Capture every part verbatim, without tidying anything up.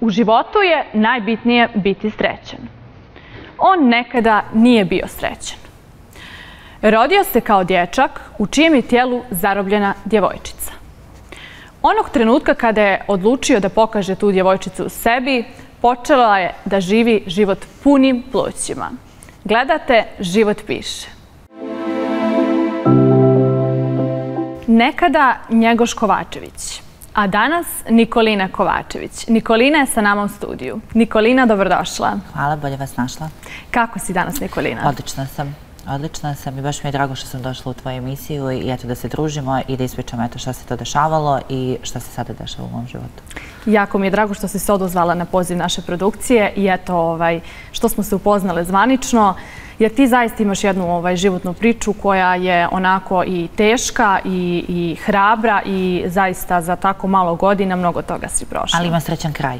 U životu je najbitnije biti srećan. On nekada nije bio srećan. Rodio se kao dječak u čijem je tijelu zarobljena djevojčica. Onog trenutka kada je odlučio da pokaže tu djevojčicu sebi, počela je da živi život punim plućima. Gledate Život piše. Nekada Njegoš Kovačević, a danas Nikolina Kovačević. Nikolina je sa nama u studiju. Nikolina, dobrodošla. Hvala, bolje vas našla. Kako si danas, Nikolina? Odlična sam. Odlična sam i baš mi je drago što sam došla u tvoju emisiju i eto da se družimo i da ispričamo eto šta se to dešavalo i šta se sada dešava u mom životu. Jako mi je drago što si se odozvala na poziv naše produkcije i eto ovaj, što smo se upoznale zvanično. Jer ti zaista imaš jednu ovaj, životnu priču koja je onako i teška i, i hrabra i zaista za tako malo godina mnogo toga si prošla. Ali ima srećan kraj.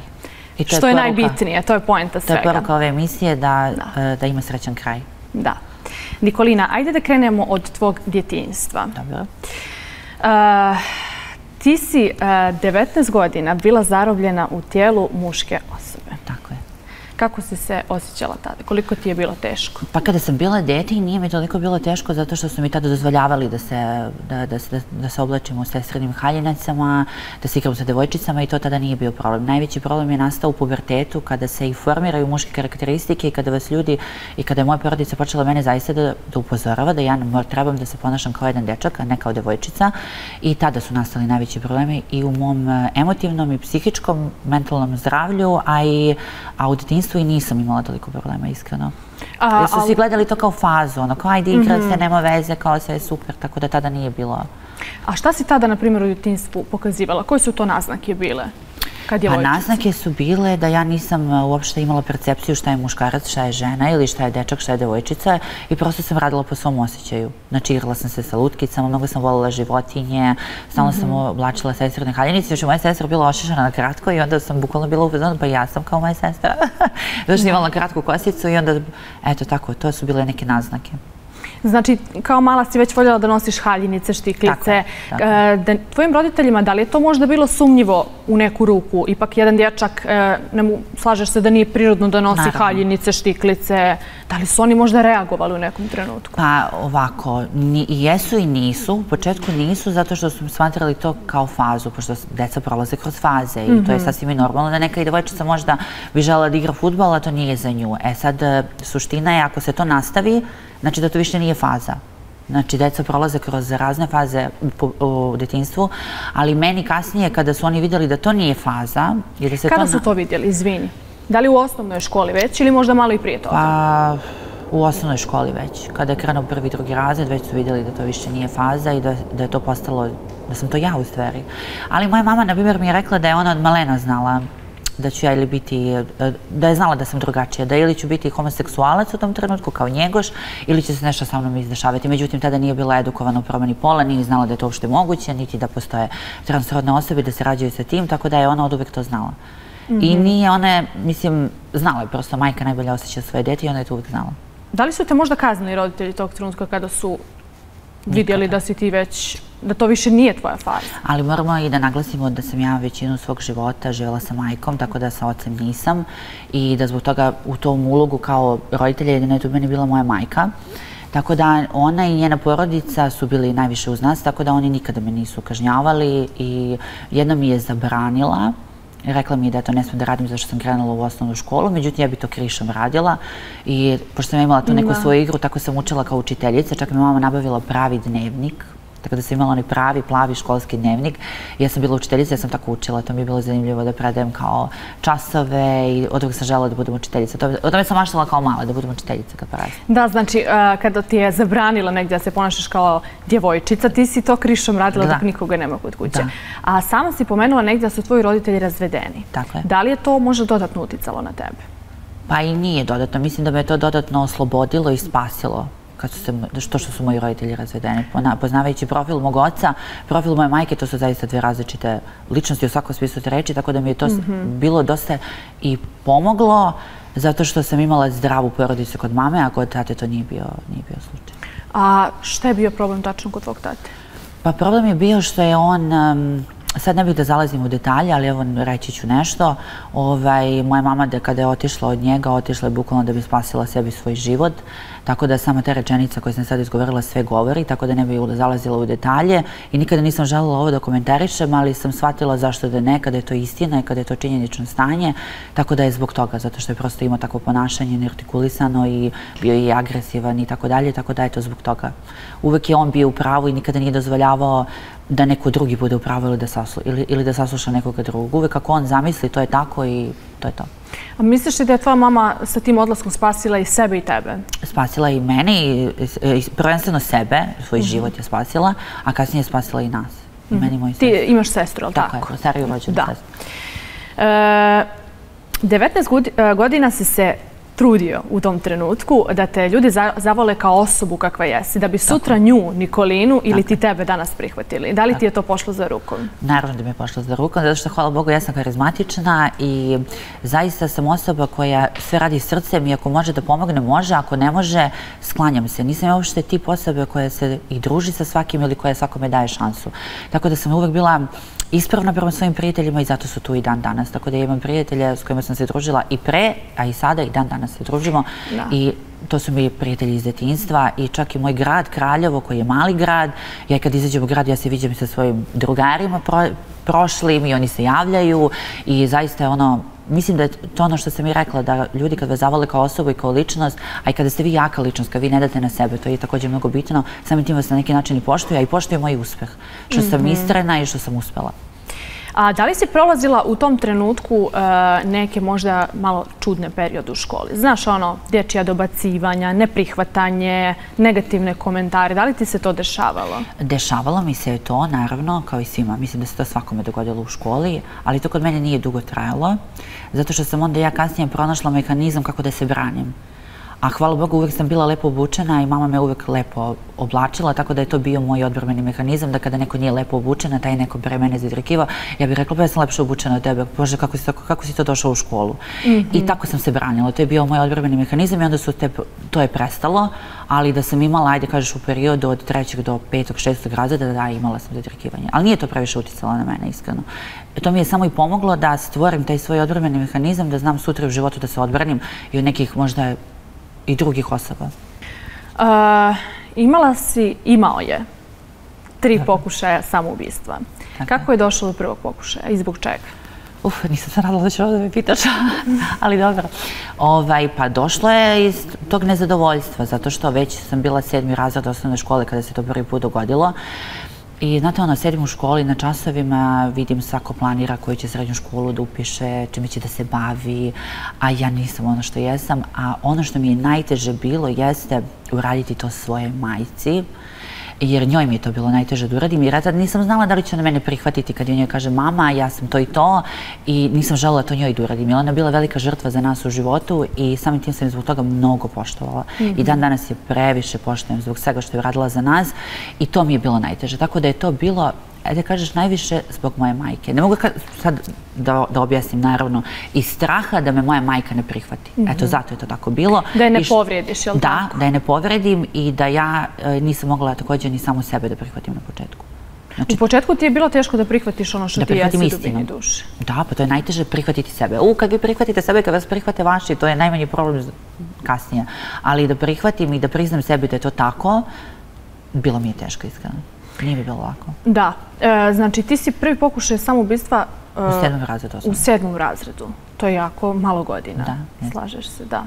Što je najbitnije, to je poenta svega. To je poruka ove emisije da, da. da ima srećan kraj. Da. Nikolina, ajde da krenemo od tvog djetinjstva. Dobro. Uh, ti si uh, devetnaest godina bila zarobljena u tijelu muške osobe. Tako je. Kako si se osjećala tada? Koliko ti je bilo teško? Pa kada sam bila dete i nije mi toliko bilo teško zato što su mi tada dozvoljavali da se, da, da, da, da se oblačim u sestrenim haljinacama, da se igram sa devojčicama i to tada nije bio problem. Najveći problem je nastao u pubertetu kada se i formiraju muške karakteristike i kada vas ljudi i kada je moja porodica počela mene zaista da, da upozorava da ja trebam da se ponašam kao jedan dečak, a ne kao devojčica. I tada su nastali najveći problemi i u mom emotivnom i psihičkom, mentalnom zdravlju, a i auditivnosti i nisam imala toliko problema, iskreno. A, jer su ali... si gledali to kao fazu, ono kao ajde igrati mm-hmm. se, nema veze, kao sve je super, tako da tada nije bilo. A šta si tada, na primjer, u djetinjstvu pokazivala? Koje su to naznake bile? A naznake su bile da ja nisam uopšte imala percepciju šta je muškarac, šta je žena ili šta je dečak, šta je devojčica i prosto sam radila po svom osjećaju. Znači igrala sam se sa lutkicama, mnogo sam voljela životinje, stalno sam oblačila sestrine haljinice, još je moja sestra bila ošišana na kratko i onda sam bukvalno bila uvezana, pa ja sam kao moja sestra. Znači sam imala kratku kosicu i onda, eto tako, to su bile neke naznake. Znači, kao mala si već voljela da nosiš haljinice, štiklice. Tako, tako. Tvojim roditeljima, da li je to možda bilo sumnjivo u neku ruku? Ipak jedan dječak, ne mu, slažeš se da nije prirodno da nosi Naravno. haljinice, štiklice. Da li su oni možda reagovali u nekom trenutku? Pa ovako, ni, jesu i nisu. U početku nisu zato što su smatrali to kao fazu, pošto deca prolaze kroz faze i mm-hmm. to je sasvim i normalno da neka i devojčica možda bi želela da igra fudbal, a to nije za nju. E sad, suština je ako se to nastavi, znači da to više nije faza. Znači, deca prolaze kroz razne faze u, u djetinjstvu, ali meni kasnije, kada su oni vidjeli da to nije faza... Jer se kada to... su to vidjeli, izvini? Da li u osnovnoj školi već ili možda malo i prije toga? Pa, u osnovnoj školi već. Kada je krenuo prvi, drugi razred, već su vidjeli da to više nije faza i da, da je to postalo... Da sam to ja u stvari. Ali moja mama, na primjer, mi je rekla da je ona od malena znala da ću ja ili biti, da je znala da sam drugačija, da ili ću biti homoseksualac u tom trenutku kao Njegoš ili će se nešto sa mnom izdešavati. Međutim, tada nije bila edukovana u promjeni pola, nije znala da je to uopšte moguće, niti da postoje transrodne osobe, da se rađaju sa tim, tako da je ona od uvek to znala. Mm-hmm. I nije ona, mislim, znala je prosto, majka najbolje osjeća svoje dete i ona je to uvek znala. Da li su te možda kaznili roditelji tog trenutka kada su vidjeli da si ti već, da to više nije tvoja faza? Ali moramo i da naglasimo da sam ja većinu svog života živjela sa majkom, tako da sa ocem nisam i da zbog toga u tom ulogu kao roditelja jedina je tu meni bila moja majka. Tako da ona i njena porodica su bili najviše uz nas, tako da oni nikada me nisu kažnjavali i jedna mi je zabranila. Rekla mi je da to ne smijem da radim zašto sam krenula u osnovnu školu, međutim ja bi to krišom radila i pošto sam imala tu neku svoju igru, tako sam učila kao učiteljica, čak mi mama nabavila pravi dnevnik, tako da sam imala onaj pravi, plavi školski dnevnik. Ja sam bila učiteljica, ja sam tako učila, to mi je bilo zanimljivo da predajem kao časove i od toga sam želela da budem učiteljica. O tome sam maštala kao mala, da budem učiteljica kad porastem. Da, znači kada ti je zabranila negdje da se ponašaš kao djevojčica, ti si to krišom radila dok nikoga nema kod kuće. A sama si pomenula negdje da su tvoji roditelji razvedeni. Tako je. Da li je to možda dodatno uticalo na tebe? Pa i nije dodatno. Mislim da me je to dodatno oslobodilo i spasilo. Se, što što su moji roditelji razvedeni. Poznavajući profil mog oca, profil moje majke, to su zaista dve različite ličnosti u svakom smislu te reči, tako da mi je to mm-hmm. bilo dosta i pomoglo zato što sam imala zdravu porodicu kod mame, a kod tate to nije bio, nije bio slučaj. A šta je bio problem tačno kod tvog tate? Pa problem je bio što je on... Um, Sad ne bih da zalazim u detalje, ali evo reći ću nešto. Moja mama kada je otišla od njega, otišla je bukvalno da bi spasila sebi svoj život. Tako da sama ta rečenica koju sam sad izgovorila sve govori, tako da ne bih zalazila u detalje. I nikada nisam željela ovo da komentarišem, ali sam shvatila zašto da ne, kada je to istina i kada je to činjenično stanje. Tako da je zbog toga, zato što je prosto imao takvo ponašanje, neartikulisano i bio je agresivan i tako dalje. Tako da je to zbog toga. Uvek je on bio u pravu i nikada nije dozvoljavao da neko drugi bude u pravu ili da sasluša nekoga drugog. Uvek ako on zamisli, to je tako i to je to. A misliš li da je tvoja mama sa tim odlaskom spasila i sebe i tebe? Spasila i mene i prvenstveno sebe, svoj život je spasila, a kasnije je spasila i nas. I meni i moju sestru. Ti imaš sestru, ali tako? Tako je, stariju rođenu sestru. devetnaest godina si se trudio u tom trenutku da te ljudi zavole kao osobu kakva jesi, da bi sutra nju, Nikolinu ili ti tebe danas prihvatili. Da li ti je to pošlo za rukom? Naravno da mi je pošlo za rukom, zato što, hvala Bogu, ja sam karizmatična i zaista sam osoba koja sve radi srcem i ako može da pomogne, može, ako ne može, sklanjam se. Nisam ja uopšte tip osobe koja se i druži sa svakim ili koja svakome daje šansu. Tako da sam uvek bila ispravna prema svojim prijateljima i zato su tu i dan danas. Tako da imam prijatelje s kojima sam se družila i pre, a i sada i dan danas se družimo. I to su mi prijatelji iz detinjstva i čak i moj grad, Kraljevo, koji je mali grad. Ja kad izađem u grad, ja se viđam sa svojim drugarima prošlim i oni se javljaju i zaista je ono, mislim da je to ono što sam i rekla, da ljudi kad vas zavole kao osobu i kao ličnost, a i kada ste vi jaka ličnost, kada vi ne date na sebe, to je također mnogo bitno, samim tim vas na neki način i poštuju, a i poštuju moj uspeh, što sam istrajna i što sam uspela. A da li si prolazila u tom trenutku neke možda malo čudne periode u školi? Znaš, ono, dječja dobacivanja, neprihvatanje, negativne komentare. Da li ti se to dešavalo? Dešavalo mi se to, naravno, kao i svima. Mislim da se to svakome dogodilo u školi, ali to kod mene nije dugo trajalo, zato što sam onda ja kasnije pronašla mehanizam kako da se branim. A hvala Bogu, uvek sam bila lepo obučena i mama me uvek lepo oblačila, tako da je to bio moj odbrambeni mehanizam, da kada neko nije lepo obučena, taj neko pre mene zadrkivao, ja bih rekla, pa ja sam lepše obučena od tebe, bože, kako si to došao u školu. I tako sam se branila, to je bio moj odbrambeni mehanizam i onda to je prestalo, ali da sam imala, ajde kažeš, u periodu od trećeg do petog, šestog razreda, da, imala sam zadrkivanje. Ali nije to previše uticalo na mene, iskreno. To mi je samo i pomoglo da stvorim taj svoj odbrambeni mehanizam, da znam sutra u životu da se odbranim i od nekih možda i drugih osoba. Imala si, imao je, tri pokušaja samoubistva. Kako je došlo do prvog pokušaja i zbog čega? Uf, nisam se nadala da ću ovdje da me pitaš, ali dobro. Pa došlo je iz tog nezadovoljstva, zato što već sam bila sedmi razred osnovne škole kada se to prvi put dogodilo. I znate ono, sedim u školi na časovima, vidim svako planira koju će srednju školu da upiše, čime će da se bavi, a ja nisam ono što jesam. A ono što mi je najteže bilo jeste uraditi to svoje majci, jer njoj mi je to bilo najteže da uradim, jer ja tad nisam znala da li će ona mene prihvatiti kad joj njoj kaže mama, ja sam to i to, i nisam željela to njoj da uradim, jer ona je bila velika žrtva za nas u životu i samim tim sam je zbog toga mnogo poštovala. I dan danas je previše poštujem zbog svega što je uradila za nas i to mi je bilo najteže. Tako da je to bilo, da kažeš, najviše zbog moje majke. Ne mogu sad da objasnim, naravno, iz straha da me moja majka ne prihvati. Eto, zato je to tako bilo. Da je ne povrijediš, jel' tako? Da, da je ne povrijedim i da ja nisam mogla također ni samu sebe da prihvatim na početku. U početku ti je bilo teško da prihvatiš ono što ti jesi u dubini duše. Da, pa to je najteže prihvatiti sebe. U, kad vi prihvatite sebe, kad vas prihvate vaši, to je najmanji problem kasnije. Ali da prihvatim i da priznam sebi da je to tako, bilo mi je teško, iskreno. Nije bi bilo lako. Da. Znači, ti si prvi pokušaj samoubistva u sedmom razredu. U sedmom razredu. To je jako malo godina. Slažeš se, da.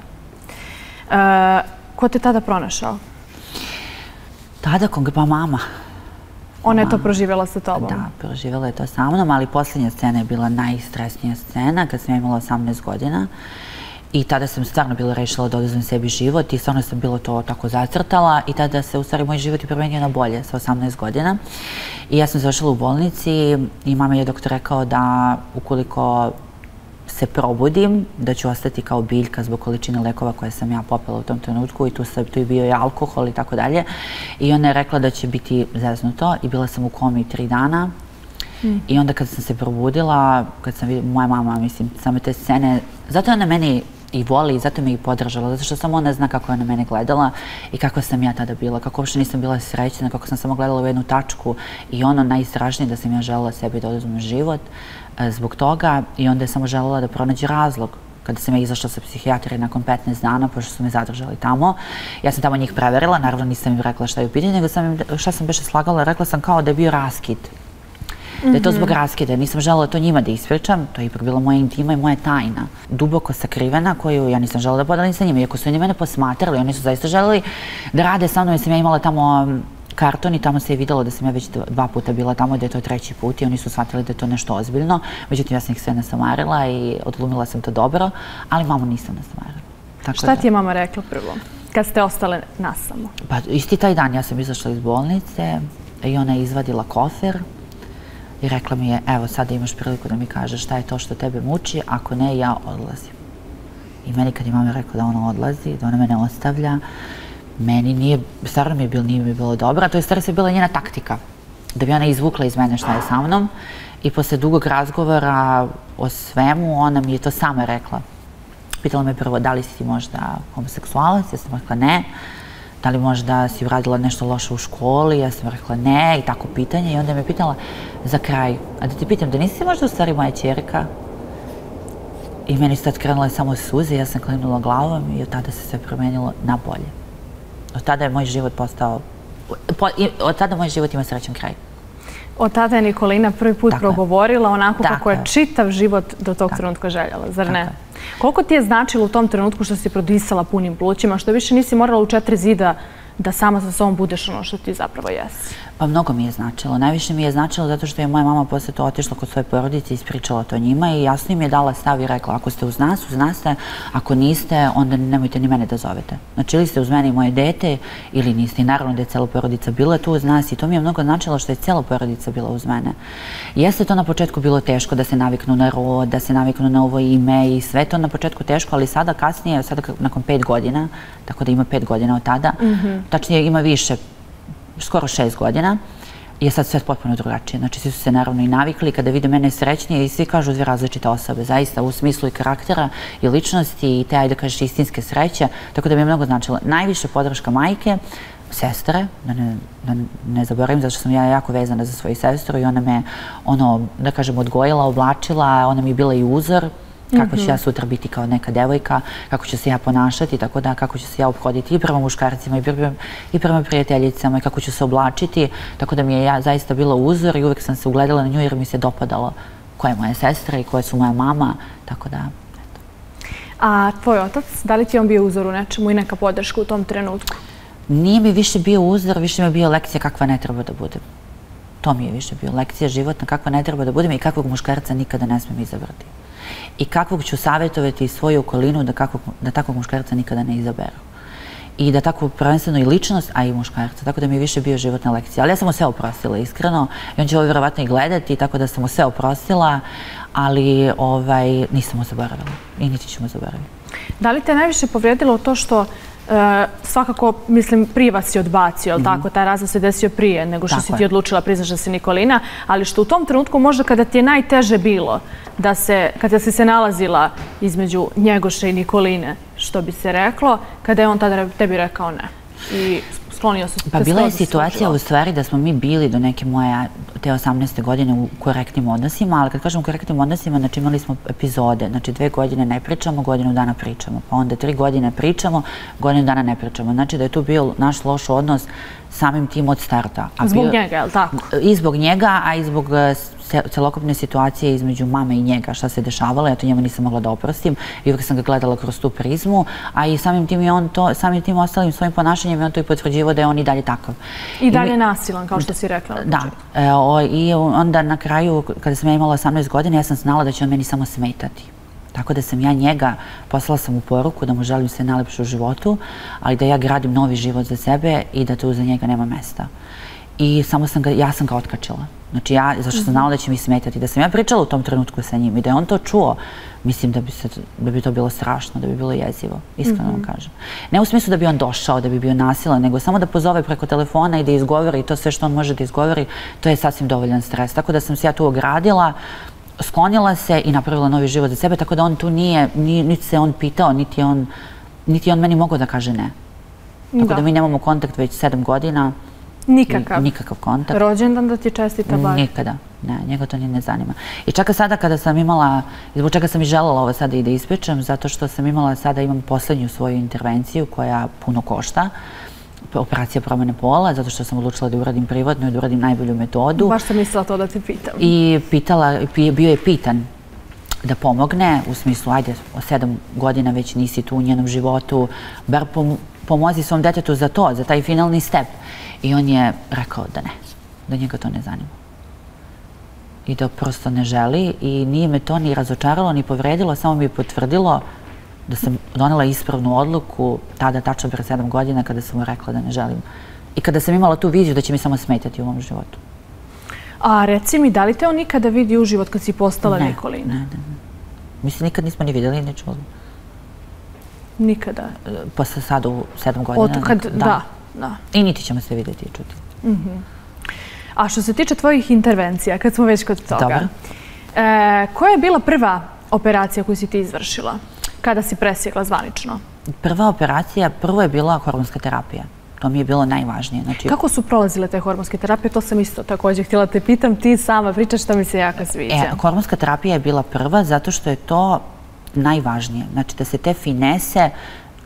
Ko te tada pronašao? Tada koga, pa mama. Ona je to proživjela sa tobom? Da, proživjela je to sa mnom, ali posljednja scena je bila najstresnija scena kad sam imala osamnaest godina. I tada sam stvarno bila rešila da oduzmem sebi život i stvarno sam bilo to tako zacrtala i tada se u stvari moj život je promenio na bolje sa osamnaest godina. I ja sam završila u bolnici i mama je doktor rekao da ukoliko se probudim, da ću ostati kao biljka zbog količine lekova koje sam ja popela u tom trenutku i tu je bio i alkohol i tako dalje. I ona je rekla da će biti zeznuto i bila sam u komi tri dana. I onda kad sam se probudila, kad sam vidjela, moja mama, mislim, same te scene, zato je ona meni i voli i zato me i podržala, zato što samo ona zna kako je na mene gledala i kako sam ja tada bila, kako uopšte nisam bila srećena, kako sam samo gledala u jednu tačku i ono najstrašnije da sam ja želela sebi da oduzmem život zbog toga i onda je samo želela da pronađe razlog. Kada sam ja izašla sa psihijatrije nakon petnaest dana, pošto su me zadržali tamo, ja sam tamo njih preverila, naravno nisam im rekla šta je u pitanju, nego šta sam beše slagala, rekla sam kao da je bio raskid. Da je to zbog raskida. Nisam želela to njima da ispričam, to je ipak bila moja intima i moja tajna. Duboko sakrivena, koju ja nisam želela da podelim sa njima. Iako su oni mene posmatrali, oni su zaista želeli da rade sa mnom, jer sam ja imala tamo karton i tamo se je vidjelo da sam ja već dva puta bila tamo, da je to treći put i oni su shvatili da je to nešto ozbiljno. Međutim, ja sam ih sve nasamarila i odlumila sam to dobro, ali mamu nisam nasamarila. Šta ti je mama rekla prvo, kad ste ostale nasamo? Pa isti taj dan ja sam izašla iz bolnice i ona je izvadila kofer i rekla mi je, evo sada imaš priliku da mi kažeš šta je to što tebe muči, ako ne ja odlazim. I meni kad je mama rekla da ona odlazi, da ona mene ostavlja, meni nije, stvarno mi je bilo, nije mi bilo dobro, to je stvarno se bila njena taktika, da bi ona izvukla iz mene šta je sa mnom i posle dugog razgovora o svemu ona mi je to sama rekla. Pitala me prvo da li si ti možda homoseksualac, ja sam rekla ne, da li možda si uradila nešto loše u školi, ja sam rekla ne i tako pitanje i onda me pitala za kraj, a da ti pitam da nisi možda u stvari moja ćerka? I meni su tad krenule samo suze, ja sam klimnula glavom i od tada se sve promenilo na bolje. Od tada je moj život postao, od tada moj život ima srećan kraj. Od tada je Nikolina prvi put progovorila onako kako je čitav život do tog trenutka željela, zar ne? Koliko ti je značilo u tom trenutku što si prodisala punim plućima, što više nisi morala u četiri zida da sama sa sobom budeš ono što ti zapravo jesi? Pa mnogo mi je značilo. Najviše mi je značilo zato što je moja mama posle to otišla kod svoje porodice i ispričala to njima i jasno im je dala stav i rekla ako ste uz nas, uz nas ste, ako niste, onda nemojte ni mene da zovete. Znači ili ste uz mene i moje dete ili niste. I naravno da je cela porodica bila tu uz nas i to mi je mnogo značilo što je cela porodica bila uz mene. Jeste to na početku bilo teško da se naviknu na rod, da se naviknu na ovo ime i sve to na početku teško, ali sada kasnije, sada nakon pet godina, tako da ima pet godina od tada, tačnije ima više, skoro šest godina, je sad sve potpuno drugačije. Znači, svi su se naravno i navikli kada vide mene srećnije i svi kažu dve različite osobe, zaista, u smislu i karaktera i ličnosti i te, ajde kažeš, istinske sreće, tako da mi je mnogo značilo. Najviše podrška majke, sestre, da ne, da ne zaboravim, zato što sam ja jako vezana za svoju sestru i ona me, ono, da kažem, odgojila, oblačila, ona mi je bila i uzor, kako ću ja sutra biti kao neka devojka, kako ću se ja ponašati, tako da kako ću se ja obhoditi i prema muškarcima i prema prijateljicama i kako ću se oblačiti, tako da mi je zaista bila uzor i uvek sam se ugledala na nju jer mi se dopadalo koja je moja sestra i koja su moja mama, tako da... A tvoj otac, da li ti je on bio uzor u nečemu i neka podrška u tom trenutku? Nije mi više bio uzor, više mi je bio lekcija kakva ne treba da budem. To mi je više bio lekcija životna kakva ne treba da budem i kakvog muškarca nikada ne smem izabrati. I kakvog ću savjetovati svoju okolinu da takvog muškarca nikada ne izaberu. I da tako prvenstveno i ličnost, a i muškarca. Tako da mi je više bio životna lekcija. Ali ja sam mu sve oprostila, iskreno. I on će ovo vjerovatno i gledati, tako da sam mu sve oprostila. Ali nisam mu zaboravila. I niti ću mu zaboraviti. Da li te najviše povrijedilo to što svakako, mislim, prije vas si odbacio, ali tako, taj razlog se desio prije nego što si ti odlučila, priznaš da si Nikolina, ali što u tom trenutku možda kada ti je najteže bilo, kada si se nalazila između Njegoša i Nikoline, što bi se reklo, kada je on tada tebi rekao ne i sklonio se... Pa bila je situacija u stvari da smo mi bili do neke moje, te osamnaeste godine u korektnim odnosima, ali kad kažem u korektnim odnosima, znači imali smo epizode, znači dve godine ne pričamo, godinu dana pričamo, pa onda tri godine pričamo, godinu dana ne pričamo. Znači da je tu bio naš loš odnos samim tim od starta. Zbog njega, je li tako? I zbog njega, a i zbog celokopne situacije između mame i njega, šta se dešavalo, ja to njemu nisam mogla da oprostim i uvijek sam ga gledala kroz tu prizmu, a i samim tim je on to, samim tim ostalim svojim ponašanjem je on to i potvrđivao da je on i dalje takav. I dalje nasilan, kao što si rekla. Da. I onda na kraju, kada sam ja imala osamnaest godina, ja sam znala da će on meni samo smetati. Tako da sam ja njega, poslala sam mu poruku da mu želim sve najlepše u životu, ali da ja gradim novi život za sebe i da tu za njega nema mesta. I samo sam ga, ja sam ga otkačila. Znači ja, zašto sam znala da će mi smetati, da sam ja pričala u tom trenutku sa njim i da je on to čuo, mislim da bi, se, da bi to bilo strašno, da bi bilo jezivo, iskreno vam kažem. Ne u smislu da bi on došao, da bi bio nasilan, nego samo da pozove preko telefona i da izgovori to sve što on može da izgovori, to je sasvim dovoljan stres. Tako da sam se ja tu ogradila, sklonila se i napravila novi život za sebe, tako da on tu nije, niti se on pitao, niti je on, niti je on meni mogao da kaže ne. Tako da mi nemamo kontakt već sedam godina. Nikakav? Nikakav kontakt. Rođendan da ti čestita bar? Nikada. Ne, njega to ni ne zanima. I čak sada kada sam imala, zbog čega sam i željela ovo sada i da ispečem, zato što sam imala, sada imam poslednju svoju intervenciju koja puno košta, operacija promene pola, zato što sam odlučila da uradim privatno i da uradim najbolju metodu. Baš sam mislila to da ti pitam. I pitala, bio je pitan da pomogne, u smislu, ajde, o sedam godina već nisi tu u njenom životu, bar pomozi svom detetu za to, za taj finalni step. I on je rekao da ne, da njega to ne zanima. I da prosto ne želi, i nije me to ni razočaralo, ni povredilo, samo mi je potvrdilo da sam donela ispravnu odluku tada, tačno pre sedam godina, kada sam mu rekla da ne želim. I kada sam imala tu viziju da će mi samo smetati u ovom životu. A reci mi, da li te on nikada vidi u život kad si postala Nikolina? Ne, ne, ne. Mislim, nikad nismo ni vidjeli, ni čuli. Nikada? Pa sad u sedam godina. Od kad, da, da. I niti ćemo se vidjeti i čuti. Mhm. A što se tiče tvojih intervencija, kad smo već kod toga, koja je bila prva operacija koju si ti izvršila kada si presjekla zvanično? Prva operacija, prvo je bila hormonska terapija. To mi je bilo najvažnije. Kako su prolazile te hormonske terapije? To sam isto također htjela te pitam. Ti sama pričaš, što mi se jako sviđa. Hormonska terapija je bila prva zato što je to najvažnije. Znači da se te finese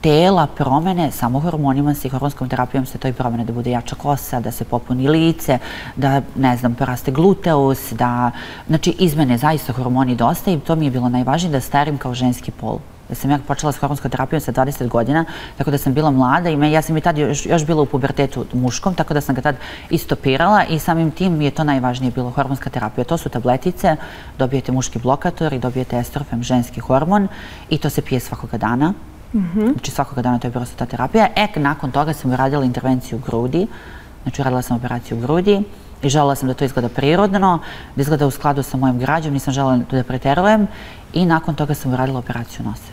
tela promene samo hormonima, sa hormonskom terapijom se to i promene, da bude jača kosa, da se popuni lice, da, ne znam, poraste gluteus, da, znači, izmene zaista hormoni dosta, i to mi je bilo najvažnije, da starim kao ženski pol. Ja sam ja počela s hormonskom terapijom sa dvadeset godina, tako da sam bila mlada, i ja sam i tad još, još bila u pubertetu muškom, tako da sam ga tad istopirala, i samim tim mi je to najvažnije bilo hormonska terapija. To su tabletice, dobijete muški blokator i dobijete estrofen, ženski hormon, i to se pije svakoga dana. Znači svakoga dana, to je prosto ta terapija. E, nakon toga sam uradila intervenciju u grudi, znači uradila sam operaciju u grudi i želela sam da to izgleda prirodno, da izgleda u skladu sa mojom građom, nisam želela da preterujem, i nakon toga sam uradila operaciju nose.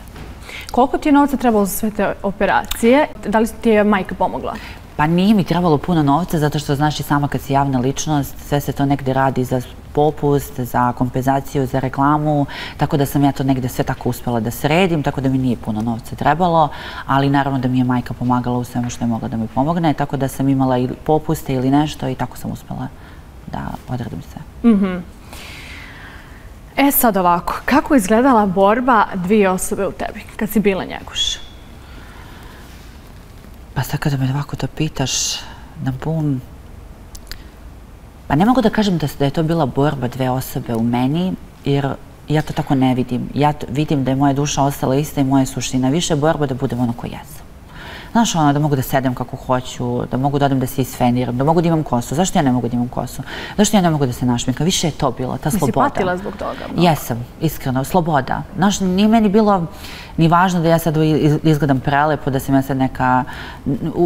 Koliko ti je novca trebalo za sve te operacije? Da li ti je majka pomogla? Pa nije mi trebalo puno novca, zato što, znaš i sama, kad si javna ličnost, sve se to negde radi za popust, za kompenzaciju, za reklamu, tako da sam ja to negde sve tako uspela da sredim, tako da mi nije puno novca trebalo, ali naravno da mi je majka pomagala u svemu što je mogla da mi pomogne, tako da sam imala i popuste ili nešto, i tako sam uspela da odradim sve. Mhm. E sad ovako, kako je izgledala borba dvije osobe u tebi kad si bila Njegoš? Pa sad kada me ovako to pitaš, na bum... Pa ne mogu da kažem da je to bila borba dve osobe u meni, jer ja to tako ne vidim. Ja vidim da je moja duša ostala ista i moja suština. Više je borba da budem ono ko jesam. Znaš, ono, da mogu da sedem kako hoću, da mogu da odem da se isfeniram, da mogu da imam kosu. Zašto ja ne mogu da imam kosu? Zašto ja ne mogu da se našminkam? Više je to bilo, ta sloboda. Mi si patila zbog toga? Jesam, iskreno, sloboda. Znaš, nije meni bilo ni važno da ja sad izgledam prelepo, da sam ja sad neka...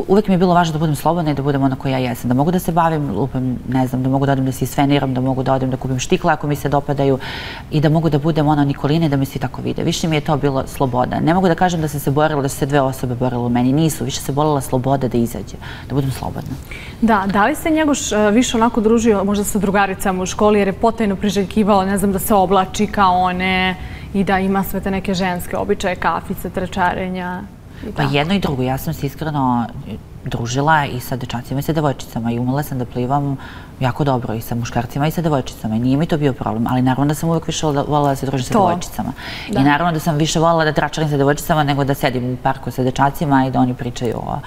Uvijek mi je bilo važno da budem slobodna i da budem ona koja ja jesam. Da mogu da se bavim, lupim, ne znam, da mogu da odem da se isfeniram, da mogu da odem da kupim štikle ako mi se dopadaju, i da mogu da budem ona Nikolina i da mi se tako vide. Više mi je to bilo sloboda. Ne mogu da kažem da sam se borila, da su se dve osobe borile u meni. Nisu, više se bolela sloboda da izađe, da budem slobodna. Da, da li se Njegoš više onako družio možda sa drugaricama u školi, jer je potajno priželjkivao, ne znam, da se oblači kao one i da ima sve te neke ženske običaje, kafice, trčarenja i tako? Pa jedno i drugo. Ja sam se iskreno družila i sa dečacima i sa devojčicama, i umela sam da plivam jako dobro i sa muškarcima i sa devojčicama. Nije mi to bio problem, ali naravno da sam uvijek više voljela da se družim sa devojčicama. I naravno da sam više voljela da tračarim sa devojčicama nego da sedim u parku sa dečacima i da oni pričaju o...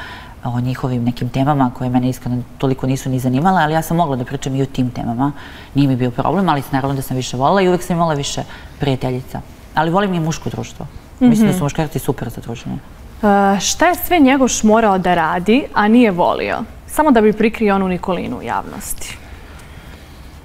o njihovim nekim temama koje mene iskreno toliko nisu ni zanimala, ali ja sam mogla da pričam i o tim temama. Nije mi bio problem, ali naravno da sam više volila i uvijek sam imala više prijateljica. Ali volim i muško društvo. Mislim da su muškarci super za druženje. Šta je sve Njegoš morao da radi, a nije volio? Samo da bi prikrio onu Nikolinu u javnosti.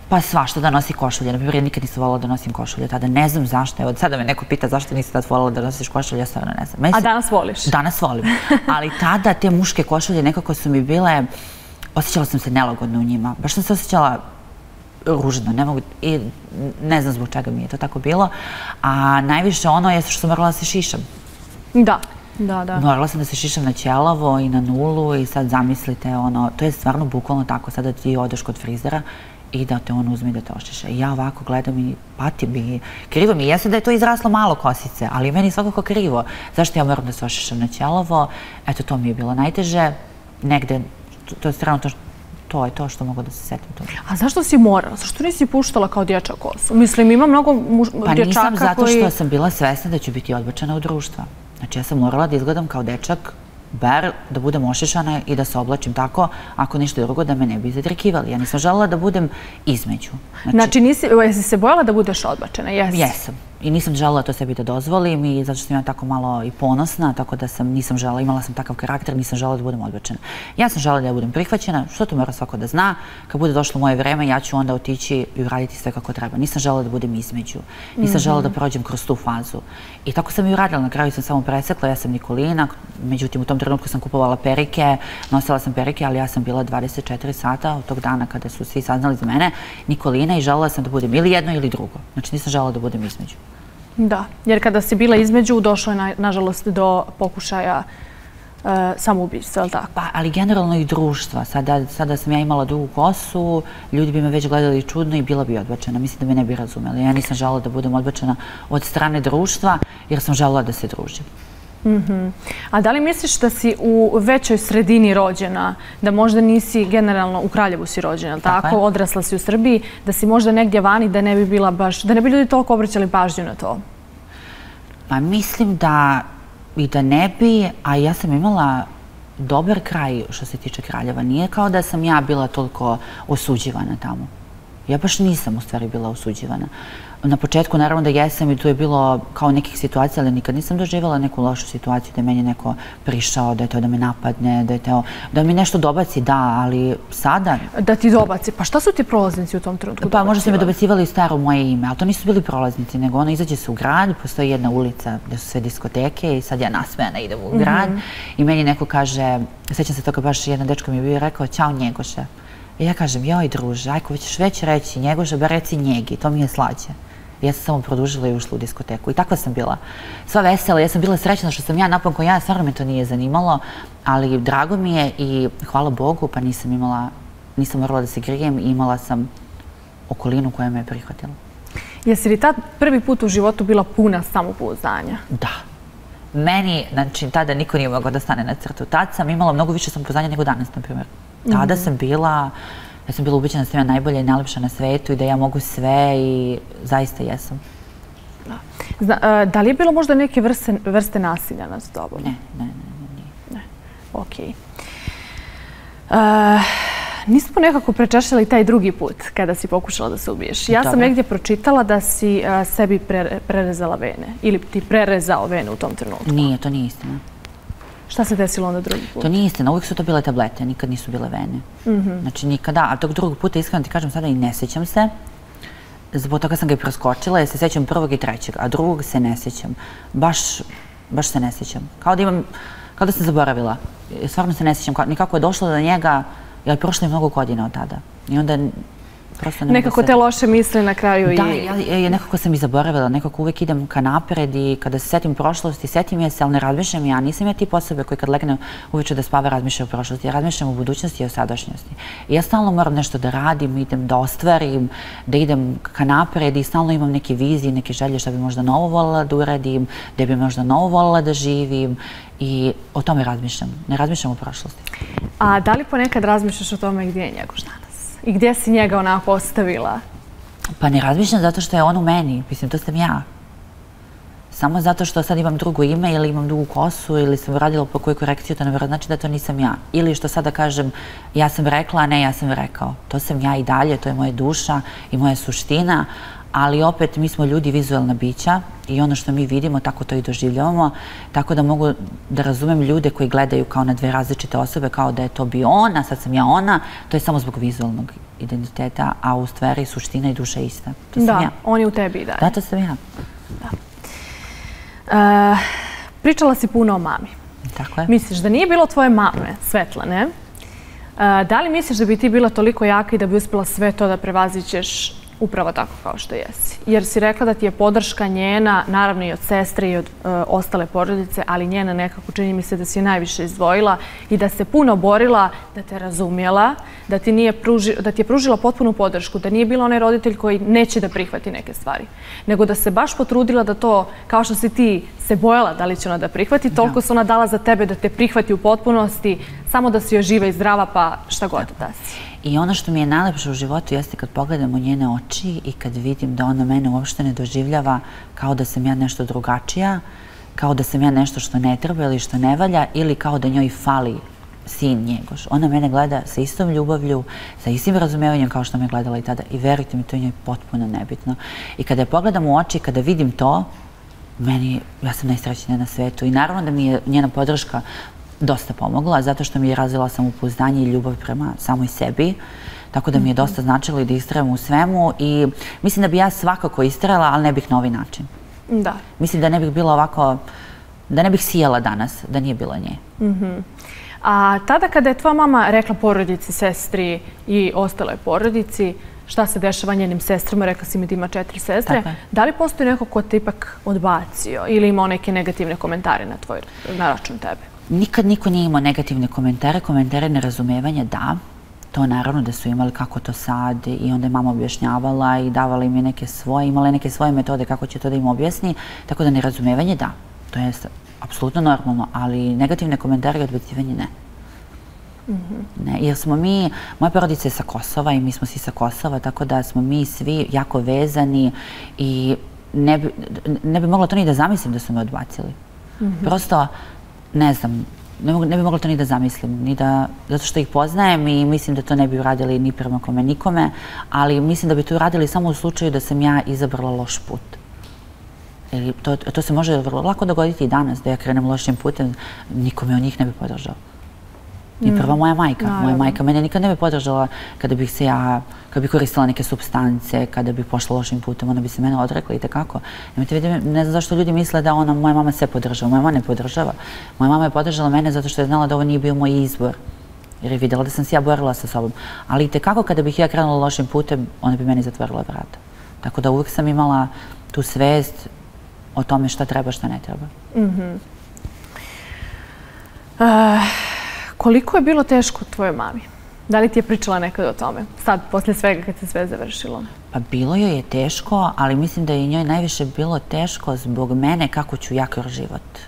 Pa svašta, da nosi košulje. Na primjer, nikad nisam volila da nosim košulje tada. Ne znam zašto. Evo, sada me neko pita zašto nisi tad volila da nosiš košulje, ja stvarno ne znam. A danas voliš? Danas volim. Ali tada te muške košulje nekako su mi bile... Osjećala sam se nelagodno u njima. Baš sam se osjećala ružno. Ne mogu... I ne znam zbog čega mi je to tako bilo. A najviše ono je što sam morala da se šišam. Da. Da, da. Morala sam da se šišam na ćelavo i na nulu, i sad zamislite ono... To je stvarno bukvalno tako. Sada ti odeš kod frizera i da te on uzme i da te ošeše. I ja ovako gledam i pati bi, krivo mi. Jeste da je to izraslo malo kosice, ali meni je svakako krivo. Zašto ja moram da se ošešam na ćelovo? Eto, to mi je bilo najteže. Negde, to je strano to što... To je to što mogu da se setim toga. A zašto si morala? Zašto nisi puštala kao dječa kosu? Mislim, ima mnogo dječaka koji... Pa nisam, zato što sam bila svesna da ću biti odbačena od društva. Znači, ja sam morala da izgledam kao dječak, bar da budem ošešana i da se oblačim tako, ako ništa drugo, da me ne bi zadrkivali. Ja nisam želela da budem između. Znači, jesi se bojala da budeš odbačena? Jesam. I nisam želela to sebi da dozvolim i zato što sam ja tako malo i ponosna, tako da sam, nisam želela, imala sam takav karakter, nisam želela da budem odbačena. Ja sam želela da budem prihvaćena, što to mora svako da zna. Kad bude došlo moje vreme, ja ću onda otići i uraditi sve kako treba. Nisam želela da budem između, nisam želela da prođem kroz tu fazu. I tako sam i uradila, na kraju sam samo presekla, ja sam Nikolina, međutim u tom trenutku sam kupovala perike, nosila sam perike, ali ja sam bila dvadeset četiri sata od tog dana kada su svi saznali za mene Nikolina i želela sam da budem ili jedno ili drugo. Znači nisam želela da budem između. Da, jer kada si bila između, došlo je, nažalost, do pokušaja samoubistva, je li tako? Pa, ali generalno i društva. Sada sam ja imala dugu kosu, ljudi bi me već gledali čudno i bila bi odbačena. Mislim da me ne bi razumeli. Ja nisam želela da budem odbačena od strane društva, jer sam želela da se družim. A da li misliš da si u većoj sredini rođena, da možda nisi generalno, u Kraljevu si rođena, tako, odrasla si u Srbiji, da si možda negdje vani, da ne bi bila baš, da ne bi ljudi toliko obraćali pažnju na to? Pa mislim da i da ne bi, a ja sam imala dobar kraj što se tiče Kraljeva. Nije kao da sam ja bila toliko osuđivana tamo. Ja baš nisam u stvari bila osuđivana. Na početku, naravno da jesam i tu je bilo kao nekih situacija, ali nikad nisam doživjela neku lošu situaciju da je meni neko prišao, da je to da me napadne, da je to da mi nešto dobaci, da, ali sada... Da ti dobaci? Pa šta su ti prolaznici u tom trenutku dobacivali? Pa možda su me dobacivali staro moje ime, ali to nisu bili prolaznici, nego ono izađe se u grad, postoji jedna ulica gde su sve diskoteke i sad ja nasmejana idem u grad i meni neko kaže, sjećam se toga baš jedna dečka mi je bio i rekao, "Ćao Njegoše." I ja kažem, "Joj druže, ajko ćeš već reći Njegoše, bar reci Njegi, to mi je slađe." Ja sam samo produžila i ušla u diskoteku. I takva sam bila. Sva vesela, ja sam bila srećna što sam ja napon koja, stvarno me to nije zanimalo, ali drago mi je i hvala Bogu, pa nisam imala, nisam morala da se grijem i imala sam okolinu koja me je prihvatila. Jesi li tad prvi put u životu bila puna samopouzdanja? Da. Meni, znači, tada niko nije mogao da stane na crtu. Tad sam imala mnogo više samopouzdanja nego danas, na primjer. Tada sam bila... Ja sam bila ubeđena da sam ja najbolja i najlepša na svetu i da ja mogu sve i zaista jesam. Da li je bilo možda neke vrste nasilja nad tobom? Ne, ne, ne. Okej. Nismo nekako prečešljali taj drugi put kada si pokušala da se ubiješ. Ja sam negdje pročitala da si sebi prerezala vene ili ti prerezao vene u tom trenutku. Nije, to nije istina. Šta se desilo onda drugi put? To nije istina, uvijek su to bile tablete, nikad nisu bile vene. Znači nikada, a tog drugog puta, iskreno ti kažem sada i ne sjećam se, zbog toga sam ga i preskočila, jer se sjećam prvog i trećeg, a drugog se ne sjećam. Baš, baš se ne sjećam. Kao da imam, kao da sam zaboravila. Stvarno se ne sjećam, nikako je došlo do njega, jer prošlo je mnogo godina od tada. I onda... Nekako te loše misle na kraju i... Da, nekako sam i zaboravila, nekako uvijek idem ka napred i kada se setim prošlosti, setim je se, ali ne razmišljam ja, nisam ja tip osobe koji kad legne uveče da spava razmišljam o prošlosti, ja razmišljam o budućnosti i o sadašnjosti. I ja stalno moram nešto da radim, idem da ostvarim, da idem ka napred i stalno imam neke vizije, neke želje što bi možda novo volila da uradim, gdje bi možda novo volila da živim i o tome razmišljam, ne razmišljam o prošlosti. A da li ponekad razmišljaš o tome gdje je Njegoš danas? I gdje si njega onako ostavila? Pa ne razmišljam zato što je on u meni. Mislim, to sam ja. Samo zato što sad imam drugo ime ili imam dugu kosu ili sam uradila po koju korekciju, to ne znači da to nisam ja. Ili što sada kažem, ja sam rekla, a ne, ja sam rekao. To sam ja i dalje, to je moja duša i moja suština. Ali opet, mi smo ljudi vizualna bića i ono što mi vidimo, tako to i doživljavamo. Tako da mogu da razumem ljude koji gledaju kao na dve različite osobe, kao da je to bio ona, sad sam ja ona. To je samo zbog vizualnog identiteta, a u stvari suština i duša je ista. To sam ja. Da, on je u tebi i dalje. Da, to sam ja. Pričala si puno o mami. Tako je. Misliš da nije bilo tvoje mame, Svetlane. Da li misliš da bi ti bila toliko jaka i da bi uspjela sve to da prevaziđeš upravo tako kao što jesi. Jer si rekla da ti je podrška njena, naravno i od sestre i od e, ostale porodice, ali njena nekako čini mi se da si najviše izdvojila i da se puno borila, da te razumjela, da ti, nije pruži, da ti je pružila potpunu podršku, da nije bila onaj roditelj koji neće da prihvati neke stvari. Nego da se baš potrudila da to, kao što si ti se bojala da li će ona da prihvati, toliko se ona dala za tebe da te prihvati u potpunosti, samo da si joj živa i zdrava, pa šta god da si. I ono što mi je najlepše u životu jeste kad pogledam u njene oči i kad vidim da ona mene uopšte ne doživljava kao da sam ja nešto drugačija, kao da sam ja nešto što ne treba ili što ne valja, ili kao da njoj fali sin Njegoš. Ona mene gleda sa istom ljubavlju, sa istim razumevanjem kao što me gledala i tada. I verujte mi, to je njoj potpuno nebitno. I kada je pogledam u oči, kada vidim to, meni, ja sam najsrećnija na svetu. I naravno da mi je njena podrška dosta pomogla, zato što mi je razvila samopouzdanje i ljubav prema samoj sebi. Tako da mi je dosta značilo i da istrajem u svemu. I mislim da bi ja svakako istrajala, ali ne bih na ovaj način. Da. Mislim da ne bih bila ovako, da ne bih sijala danas, da nije bila nje. Mhm. A tada kada je tvoja mama rekla porodici, sestri i ostaloj porodici, šta se dešava njenim sestrama, rekla si mi da ima četiri sestre, da li postoji neko ko te ipak odbacio ili imao neke negativne komentare na tvoj, na račun tebe? Nikad niko nije imao negativne komentare, komentare nerazumevanja, da. To naravno da su imali kako to sad i onda je mama objašnjavala i davala im je neke svoje, imala je neke svoje metode kako će to da im objasni. Tako da nerazumevanje, da. To je apsolutno normalno, ali negativne komentare i odbacivanje ne. Ne, jer smo mi, moja porodica je sa Kosova i mi smo svi sa Kosova, tako da smo mi svi jako vezani i ne bi, ne bi mogla to ni da zamislim da su me odbacili. Prosto, ne znam, ne bi mogla to ni da zamislim, ni da, zato što ih poznajem i mislim da to ne bi uradili ni prema kome nikome, ali mislim da bi to uradili samo u slučaju da sam ja izabrala loš put. To, to se može vrlo lako dogoditi i danas, da ja krenem lošim putem, nikome od njih ne bi podržao. I prva moja majka. Moja majka mene nikad ne bi podržala kada bih se ja, kada bih koristila neke supstance, kada bih pošla lošim putem, ona bi se mene odrekla i tekako. Ne znam zašto ljudi misle da ona, moja mama sve podržava. Moja mama ne podržava. Moja mama je podržala mene zato što je znala da ovo nije bio moj izbor. Jer je vidjela da sam se ja borila sa sobom. Ali i tekako kada bih ja krenula lošim putem, ona bi meni zatvorila vrata. Tako da uvijek sam imala tu svest o tome šta treba, šta ne treba. Koliko je bilo teško tvojoj mami? Da li ti je pričala nekad o tome? Sad, poslije svega, kad se sve završilo. Pa bilo joj je teško, ali mislim da je njoj najviše bilo teško zbog mene kako ću ja kroz život.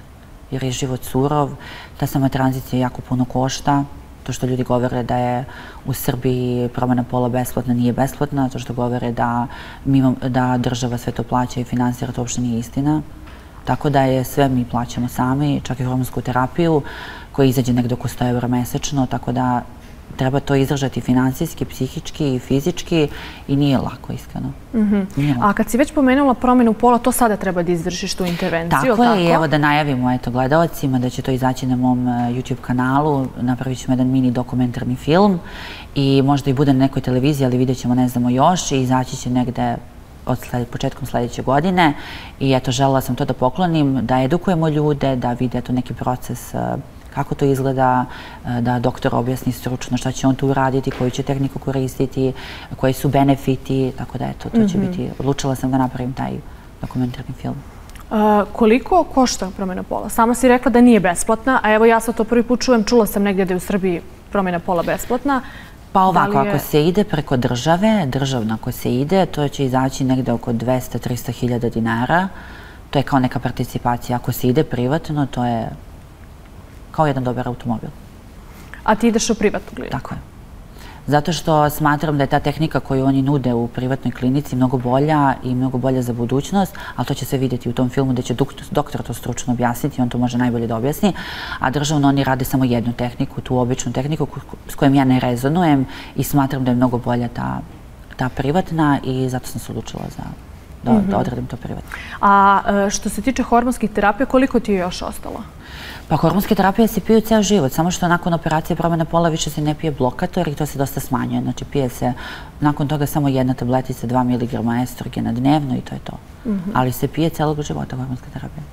Jer je život surov, ta sama tranzicija jako puno košta. To što ljudi govore da je u Srbiji promjena pola besplatna, nije besplatna. To što govore da, mimo, da država sve to plaća i finansira, to uopšte nije istina. Tako da je sve mi plaćamo sami, čak i hormonsku terapiju koja izađe nekdo oko sto evra mesečno, tako da treba to izdržati finansijski, psihički i fizički i nije lako, iskreno. A kad si već pomenula promjenu pola, to sada treba da izdržiš tu intervenciju? Tako je, evo da najavimo gledalcima da će to izaći na mom YouTube kanalu, napravit ćemo jedan mini dokumentarni film i možda i bude na nekoj televiziji, ali vidjet ćemo, ne znamo još, i izaći će negde početkom sljedeće godine. I eto, želela sam to da poklonim, da edukujemo ljude, da vide to neki proces kako to izgleda, da doktor objasni stručno šta će on tu uraditi, koju će tehniku koristiti, koji su benefiti, tako da eto, to će biti, odlučila sam da napravim taj dokumentarni film. Koliko košta promjena pola? Sama si rekla da nije besplatna, a evo ja sad to prvi put čujem, čula sam negdje da je u Srbiji promjena pola besplatna. Pa ovako, ako se ide preko države, državno ako se ide, to će izaći negde oko dvesta do trista hiljada dinara. To je kao neka participacija. Ako se ide privatno, to je kao jedan dobar automobil. A ti ideš u privatnu kliniku? Tako je. Zato što smatram da je ta tehnika koju oni nude u privatnoj klinici mnogo bolja i mnogo bolja za budućnost, ali to će se vidjeti u tom filmu da će doktor to stručno objasniti, on to može najbolje da objasni, a državno oni rade samo jednu tehniku, tu običnu tehniku s kojom ja ne rezonujem i smatram da je mnogo bolja ta privatna i zato sam se odlučila da odradim to privatno. A što se tiče hormonskih terapija, koliko ti je još ostalo? Pa hormonske terapije se piju ceo život, samo što nakon operacije promjena pola više se ne pije blokator i to se dosta smanjuje. Znači pije se nakon toga samo jedna tabletica, dva miligrama estrogena dnevno i to je to. Ali se pije celog života hormonska terapija.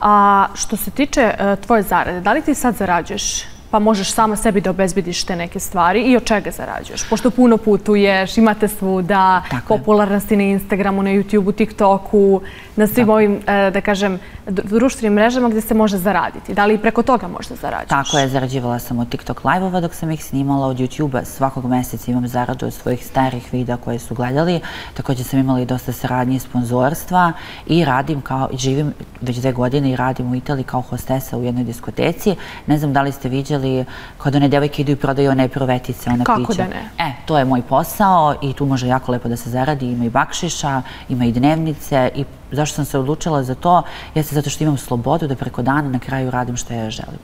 A što se tiče tvoje zarade, da li ti sad zarađuješ pa možeš sama sebi da obezbediš te neke stvari i od čega zarađuješ. Pošto puno putuješ, imate svuda, popularna si na Instagramu, na YouTubeu, TikToku, na svim ovim, da kažem, društvenim mrežama gdje se može zaraditi. Da li i preko toga možda zarađuješ? Tako je, zarađivala sam od TikTok live-ova dok sam ih snimala, od YouTubea svakog mjeseca imam zaradu od svojih starih videa koje su gledali. Također sam imala i dosta saradnje i sponzorstva i radim kao, živim već dve godine i radim u Italiji kao hostesa u jednoj diskoteci. Ne znam da li ste viđali kada one devojke idu i prodaju one provetice, ona pića. Kako da ne? E, to je moj posao i tu može jako lepo da se zaradi. Ima i bakšiša, ima i dnevnice i zašto sam se odlučila za to? Jeste zato što imam slobodu da preko dana na kraju radim što ja želim.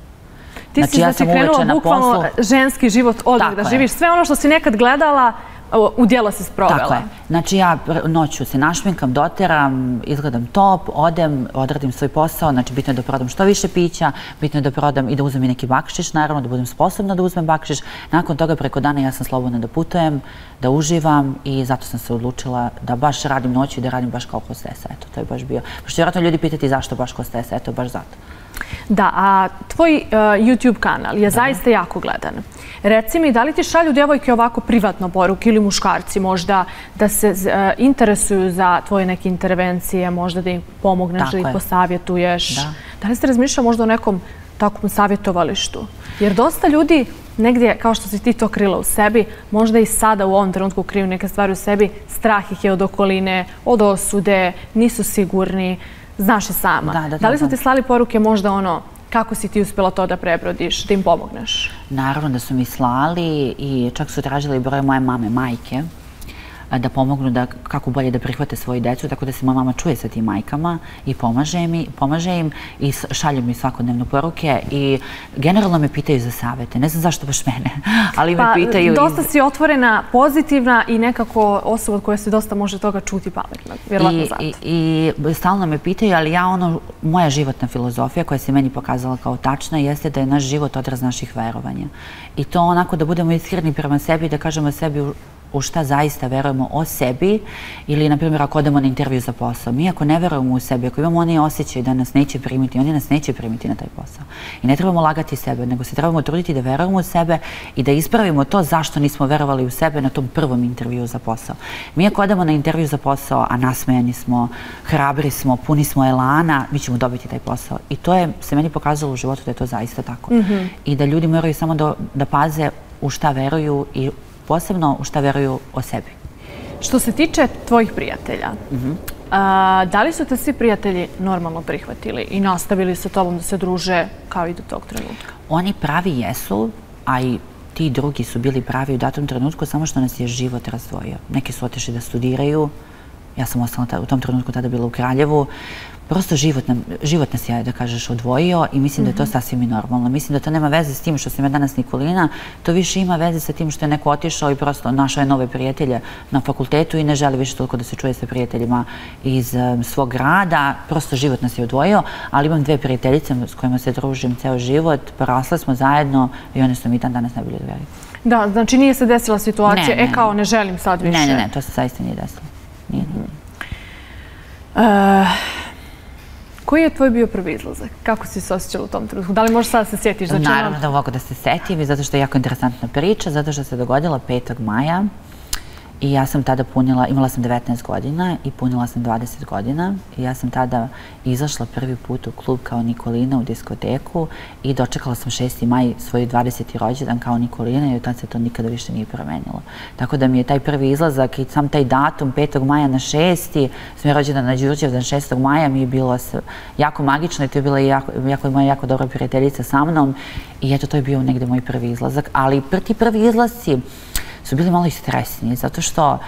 Ti si znači krenula bukvalno ženski život odmah da živiš. Sve ono što si nekad gledala u dijela se sprovela. Tako je. Znači ja noću se našminkam, doteram, izgledam top, odem, odradim svoj posao. Znači bitno je da prodam što više pića, bitno je da prodam i da uzmem i neki bakšiš, naravno da budem sposobna da uzmem bakšiš. Nakon toga preko dana ja sam slobodna da putujem, da uživam i zato sam se odlučila da baš radim noću i da radim baš kao hostesa. Eto, to je baš bio. Pošto vjerojatno ljudi pitati zašto baš hostesa, eto baš zato. Da, a tvoj uh, YouTube kanal je da. zaista jako gledan. Reci mi, da li ti šalju djevojke ovako privatno poruke ili muškarci možda da se uh, interesuju za tvoje neke intervencije, možda da im pomogneš Tako ili je. posavjetuješ? Da. Da li ste razmišljali možda o nekom takvom savjetovalištu? Jer dosta ljudi negdje, kao što si ti to krila u sebi, možda i sada u ovom trenutku kriju neke stvari u sebi, strah ih je od okoline, od osude, nisu sigurni. Znaš je sama. Da, da, da li su ti slali poruke možda ono kako si ti uspjela to da prebrodiš, da im pomogneš? Naravno da su mi slali i čak su tražili broj moje mame, majke, da pomognu da, kako bolje da prihvate svoju decu, tako da se moja mama čuje sa tim majkama i pomaže, mi, pomaže im i šalje mi svakodnevno poruke i generalno me pitaju za savjete. Ne znam zašto baš mene, ali pa, me pitaju... Dosta iz... si otvorena, pozitivna i nekako osoba od koje se dosta može toga čuti pametno, vjerovatno zato. I, i, i stalno me pitaju, ali ja ono, moja životna filozofija koja se meni pokazala kao tačna jeste da je naš život odraz naših verovanja. I to onako da budemo iskreni prema sebi, da kažemo sebi u, u šta zaista verujemo o sebi ili, na primjer, ako odemo na intervju za posao. Mi ako ne verujemo u sebi, ako imamo onaj osjećaj da nas neće primiti, oni nas neće primiti na taj posao. I ne trebamo lagati sebe, nego se trebamo truditi da verujemo u sebe i da ispravimo to zašto nismo verovali u sebe na tom prvom intervju za posao. Mi ako odemo na intervju za posao, a nasmejani smo, hrabri smo, puni smo elana, mi ćemo dobiti taj posao. I to je se meni pokazalo u životu da je to zaista tako. I da ljudi moraju samo da paze u šta veruju i posebno u šta veruju o sebi. Što se tiče tvojih prijatelja, mm-hmm. a, da li su te svi prijatelji normalno prihvatili i nastavili sa tobom da se druže kao i do tog trenutka? Oni pravi jesu, a i ti drugi su bili pravi u datom trenutku, samo što nas je život razdvojio. Neki su otišli da studiraju, ja sam ostala u tom trenutku tada bila u Kraljevu. Prosto život, nam, život nas je, da kažeš, odvojio i mislim mm-hmm. da je to sasvim i normalno. Mislim da to nema veze s tim što sam ja danas Nikolina, to više ima veze sa tim što je neko otišao i prosto našao je nove prijatelje na fakultetu i ne želi više toliko da se čuje sa prijateljima iz um, svog grada. Prosto život nas je odvojio, ali imam dve prijateljice s kojima se družim ceo život, porasle smo zajedno i one su mi dan danas najbolje drugari. Da, znači nije se desila situacija, ne, ne, e kao ne želim sad više. Ne, ne, ne, to se zaista nije desilo. Nije, nije. Uh... Koji je tvoj bio prvi izlazak? Kako si se osjećala u tom trenutku? Da li možeš sada da se sjetiš? Znači, naravno da mogu da se sjetim i zato što je jako interesantna priča, zato što se dogodila petog maja i ja sam tada punila, imala sam devetnaest godina i punila sam dvadeset godina i ja sam tada izašla prvi put u klub kao Nikolina u diskoteku i dočekala sam šesti maj svoj dvadeseti rođendan kao Nikolina i od tada se to nikada više nije promenilo. Tako da mi je taj prvi izlazak i sam taj datum petog maja na šesti, sam je rođena na Đurđevdan šestog maja, mi je bilo jako magično i to je bila jako, jako, moja jako dobra prijateljica sa mnom i eto to je bio negde moj prvi izlazak, ali ti prvi izlazci su bili malo i stresni, zato što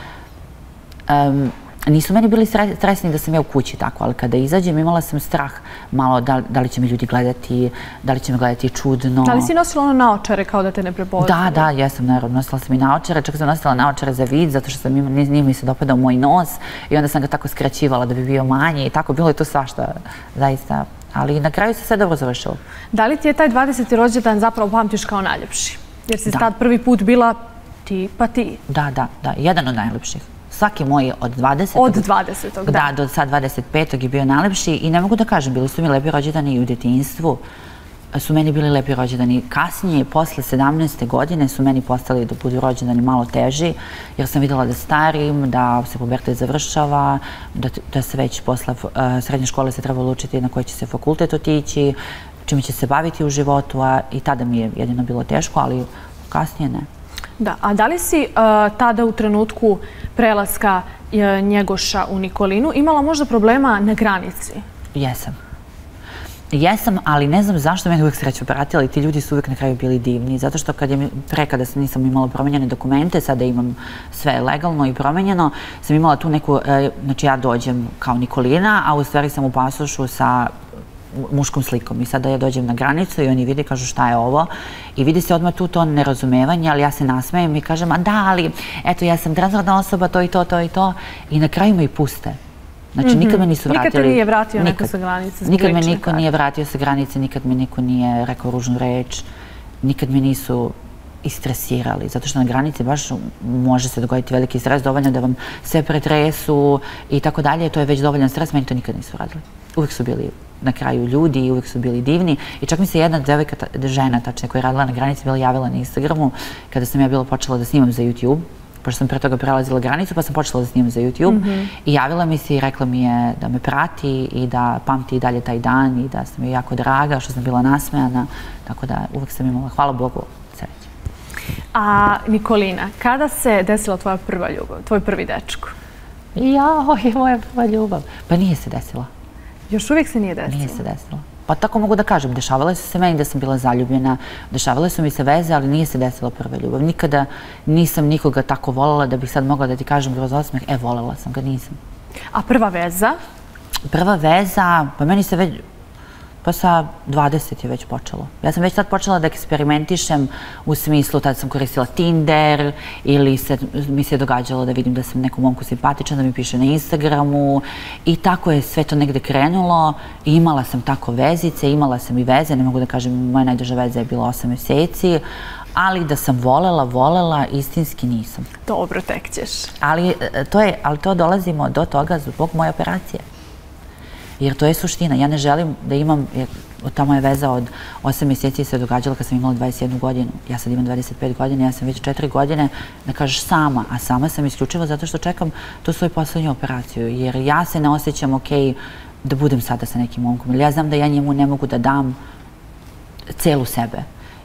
um, nisu meni bili stresni da sam ja u kući tako, ali kada izađem imala sam strah malo da, da li će mi ljudi gledati, da li će me gledati čudno. Da li si nosila ono naočare kao da te ne prepoznaju? Da, da, ja sam naravno nosila sam i naočare, čak sam nosila naočare za vid, zato što sam imala, nije mi se dopadao moj nos i onda sam ga tako skraćivala da bi bio manji i tako, bilo je to svašta, zaista, ali na kraju se sve dobro završilo. Da li ti je taj dvadeseti rođendan zapravo pamtiš kao najljepši? Jer si tad prvi put bila ti, pa ti. Da, da, da. Jedan od najlepših. Svaki moj od dvadesetog Od dvadesetog da. Da, do sad dvadeset petog je bio najlepši i ne mogu da kažem, bili su mi lepi rođendani i u djetinjstvu. su meni bili lepi rođendani. Kasnije, posle sedamnaeste godine, su meni postali da budu rođendani malo teži, jer sam videla da starim, da se pubertet završava, da se već posle srednje škole se treba odlučiti na koji će se fakultet otići, čime će se baviti u životu, a i tada mi je jedino bilo teško, ali kasnije ne. Da, a da li si tada u trenutku prelaska Njegoša u Nikolinu imala možda problema na granici? Jesam. Jesam, ali ne znam zašto mene uvijek sreću pratila i ti ljudi su uvijek na kraju bili divni. Zato što pre kada nisam imala promenjene dokumente, sada imam sve legalno i promenjeno, sam imala tu neku, znači ja dođem kao Nikolina, a u stvari sam u pasošu sa muškom slikom i sada ja dođem na granicu i oni vidi, kažu šta je ovo i vidi se odmah tu to nerazumevanje, ali ja se nasmejem i kažem, a da, ali eto ja sam transrodna osoba, to i to, to i to i na kraju me i puste. Znači, nikad me nisu vratili. Nikad te nije vratio neko sa granice? Nikad me niko nije vratio sa granice, nikad me niko nije rekao ružnu reč, nikad me nisu istresirali, zato što na granici baš može se dogoditi veliki stres, dovoljno da vam sve pretresu i tako dalje, to je već dovoljan stres, meni to nikad nisu radili. Uvijek su bili na kraju ljudi i uvijek su bili divni i čak mi se jedna devojka, žena tačne, koja je radila na granici, bila javila na Instagramu kada sam ja bila počela da snimam za YouTube, pošto sam pre toga prelazila granicu, pa sam počela da snimam za YouTube i javila mi se i rekla mi je da me prati i da pamti i dalje taj dan i da sam joj jako draga, što sam bila nasmejana, tako da uvek sam imala, hvala Bogu, sreće. A Nikolina, kada se desila tvoja prva ljubav, tvoj prvi dečko? Jao, je moja prva ljubav. Pa nije se desila. Još uvijek se nije desila? Nije se desila. Pa tako mogu da kažem, dešavale su se meni da sam bila zaljubljena, dešavale su mi se veze, ali nije se desila prva ljubav. Nikada nisam nikoga tako voljela da bih sad mogla da ti kažem kroz osmeh, e, voljela sam ga, nisam. A prva veza? Prva veza, pa meni se već, pa sa dvadeset je već počelo. Ja sam već sad počela da eksperimentišem u smislu, tad sam koristila Tinder ili mi se je događalo da vidim da sam nekom momku simpatična, da mi piše na Instagramu i tako je sve to negde krenulo. Imala sam tako vezice, imala sam i veze, ne mogu da kažem, moja najdrža veza je bila osam meseci, ali da sam volela, volela, istinski nisam. Dobro, tek ćeš. Ali to dolazimo do toga zbog moje operacije. Jer to je suština. Ja ne želim da imam, jer ta moja veza od osam mjeseci se događala kad sam imala dvadeset jednu godinu. Ja sad imam dvadeset pet godina, ja sam već četiri godine, da kažeš sama, a sama sam isključivo zato što čekam tu svoju poslednju operaciju. Jer ja se ne osjećam okej da budem sada sa nekim momkom. Jer ja znam da ja njemu ne mogu da dam celu sebe.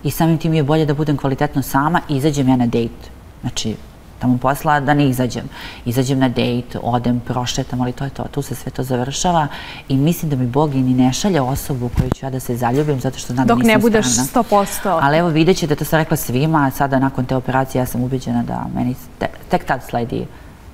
I samim tim je bolje da budem kvalitetno sama i izađem ja na dejt. Znači, tamo posla da ne izađem. Izađem na dejt, odem, prošetam, ali to je to. Tu se sve to završava i mislim da mi Bog i ni ne šalje osobu koju ću ja da se zaljubim zato što znam da nisam strana. Dok ne budeš sto posto. Ali evo vidjet ćete, to sam rekla svima, sada nakon te operacije ja sam ubeđena da meni tek tad sledi,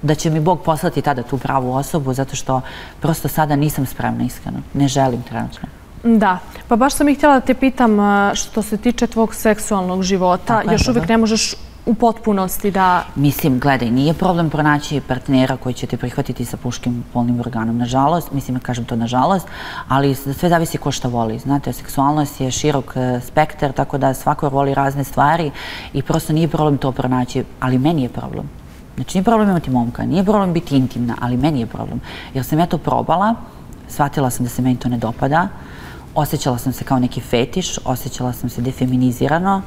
da će mi Bog poslati tada tu pravu osobu zato što prosto sada nisam spremna iskreno. Ne želim trenutno. Da, pa baš sam i htjela da te pitam što se tiče tvog seksualnog života, još uvijek ne možeš u potpunosti da... Mislim, gledaj, nije problem pronaći partnera koji će te prihvatiti sa puškim polnim organom, nažalost, mislim da kažem to nažalost, ali sve zavisi ko šta voli, znate, seksualnost je širok spektar, tako da svako voli razne stvari i prosto nije problem to pronaći, ali meni je problem. Znači, nije problem imati momka, nije problem biti intimna, ali meni je problem. Jer sam ja to probala, shvatila sam da se meni to ne dopada, osjećala sam se kao neki fetiš, osjećala sam se defeminizirano,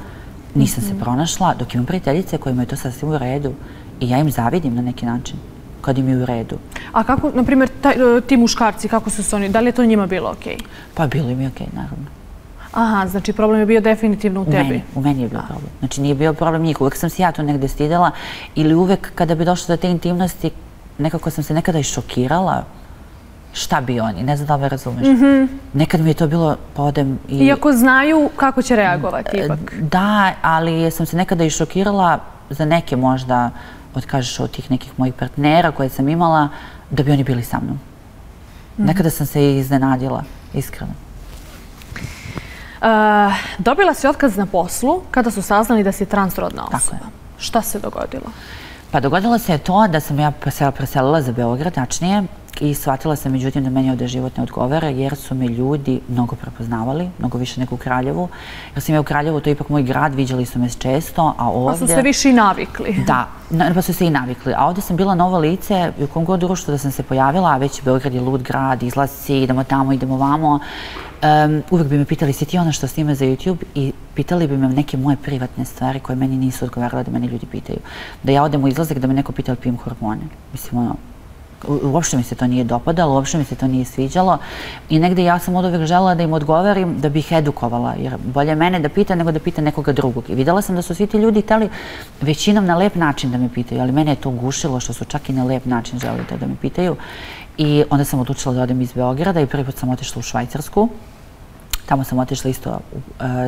nisam se pronašla, dok imam prijateljice kojima je to sasvim u redu i ja im zavidim na neki način kad im je u redu. A kako, na primjer, ti muškarci, kako su se oni, da li je to njima bilo okej? Pa bilo im je okej, naravno. Aha, znači problem je bio definitivno u tebi. U meni je bio problem. Znači nije bio problem njih, uvek sam se ja tu negde stidela ili uvek kada bi došlo do te intimnosti nekako sam se nekada i šokirala. Šta bi oni, ne znam da li me razumeš. Nekad mi je to bilo, pa odem i... Iako znaju kako će reagovati ipak. Da, ali sam se nekada i šokirala za neke možda, odkažeš od tih nekih mojih partnera koje sam imala, da bi oni bili sa mnom. Nekada sam se i iznenadila, iskreno. Dobila si otkaz na poslu kada su saznali da si transrodna osoba. Šta se dogodilo? Pa dogodilo se je to da sam ja preselila za Beograd, tačnije, I shvatila sam, međutim, da meni ovdje život ne odgovara, jer su me ljudi mnogo prepoznavali, mnogo više nego u Kraljevu. Jer sam ja u Kraljevu, to je ipak moj grad, viđali su me često, a ovdje... Pa su se više i navikli. Da, pa su se i navikli. A ovdje sam bila novo lice, u kom god društvu da sam se pojavila, a već Beograd je lud grad, izlasci, idemo tamo, idemo vamo. Uvijek bi me pitali, si ti ona što snima za YouTube? I pitali bi me neke moje privatne stvari koje meni nisu odgovarale da meni ljudi pitaju. Da ja odem u izlazak, da me neko pita pijem hormone. Mislim, ono, uopšte mi se to nije dopadalo, uopšte mi se to nije sviđalo i negde ja sam od uvek želela da im odgovarim da bih edukovala, jer bolje mene da pita nego da pita nekoga drugog. I videla sam da su svi ti ljudi hteli većinom na lep način da me pitaju, ali mene je to gušilo što su čak i na lep način želeli da me pitaju. I onda sam odlučila da odem iz Beograda i prvi put sam otišla u Švajcarsku. Tamo sam otišla isto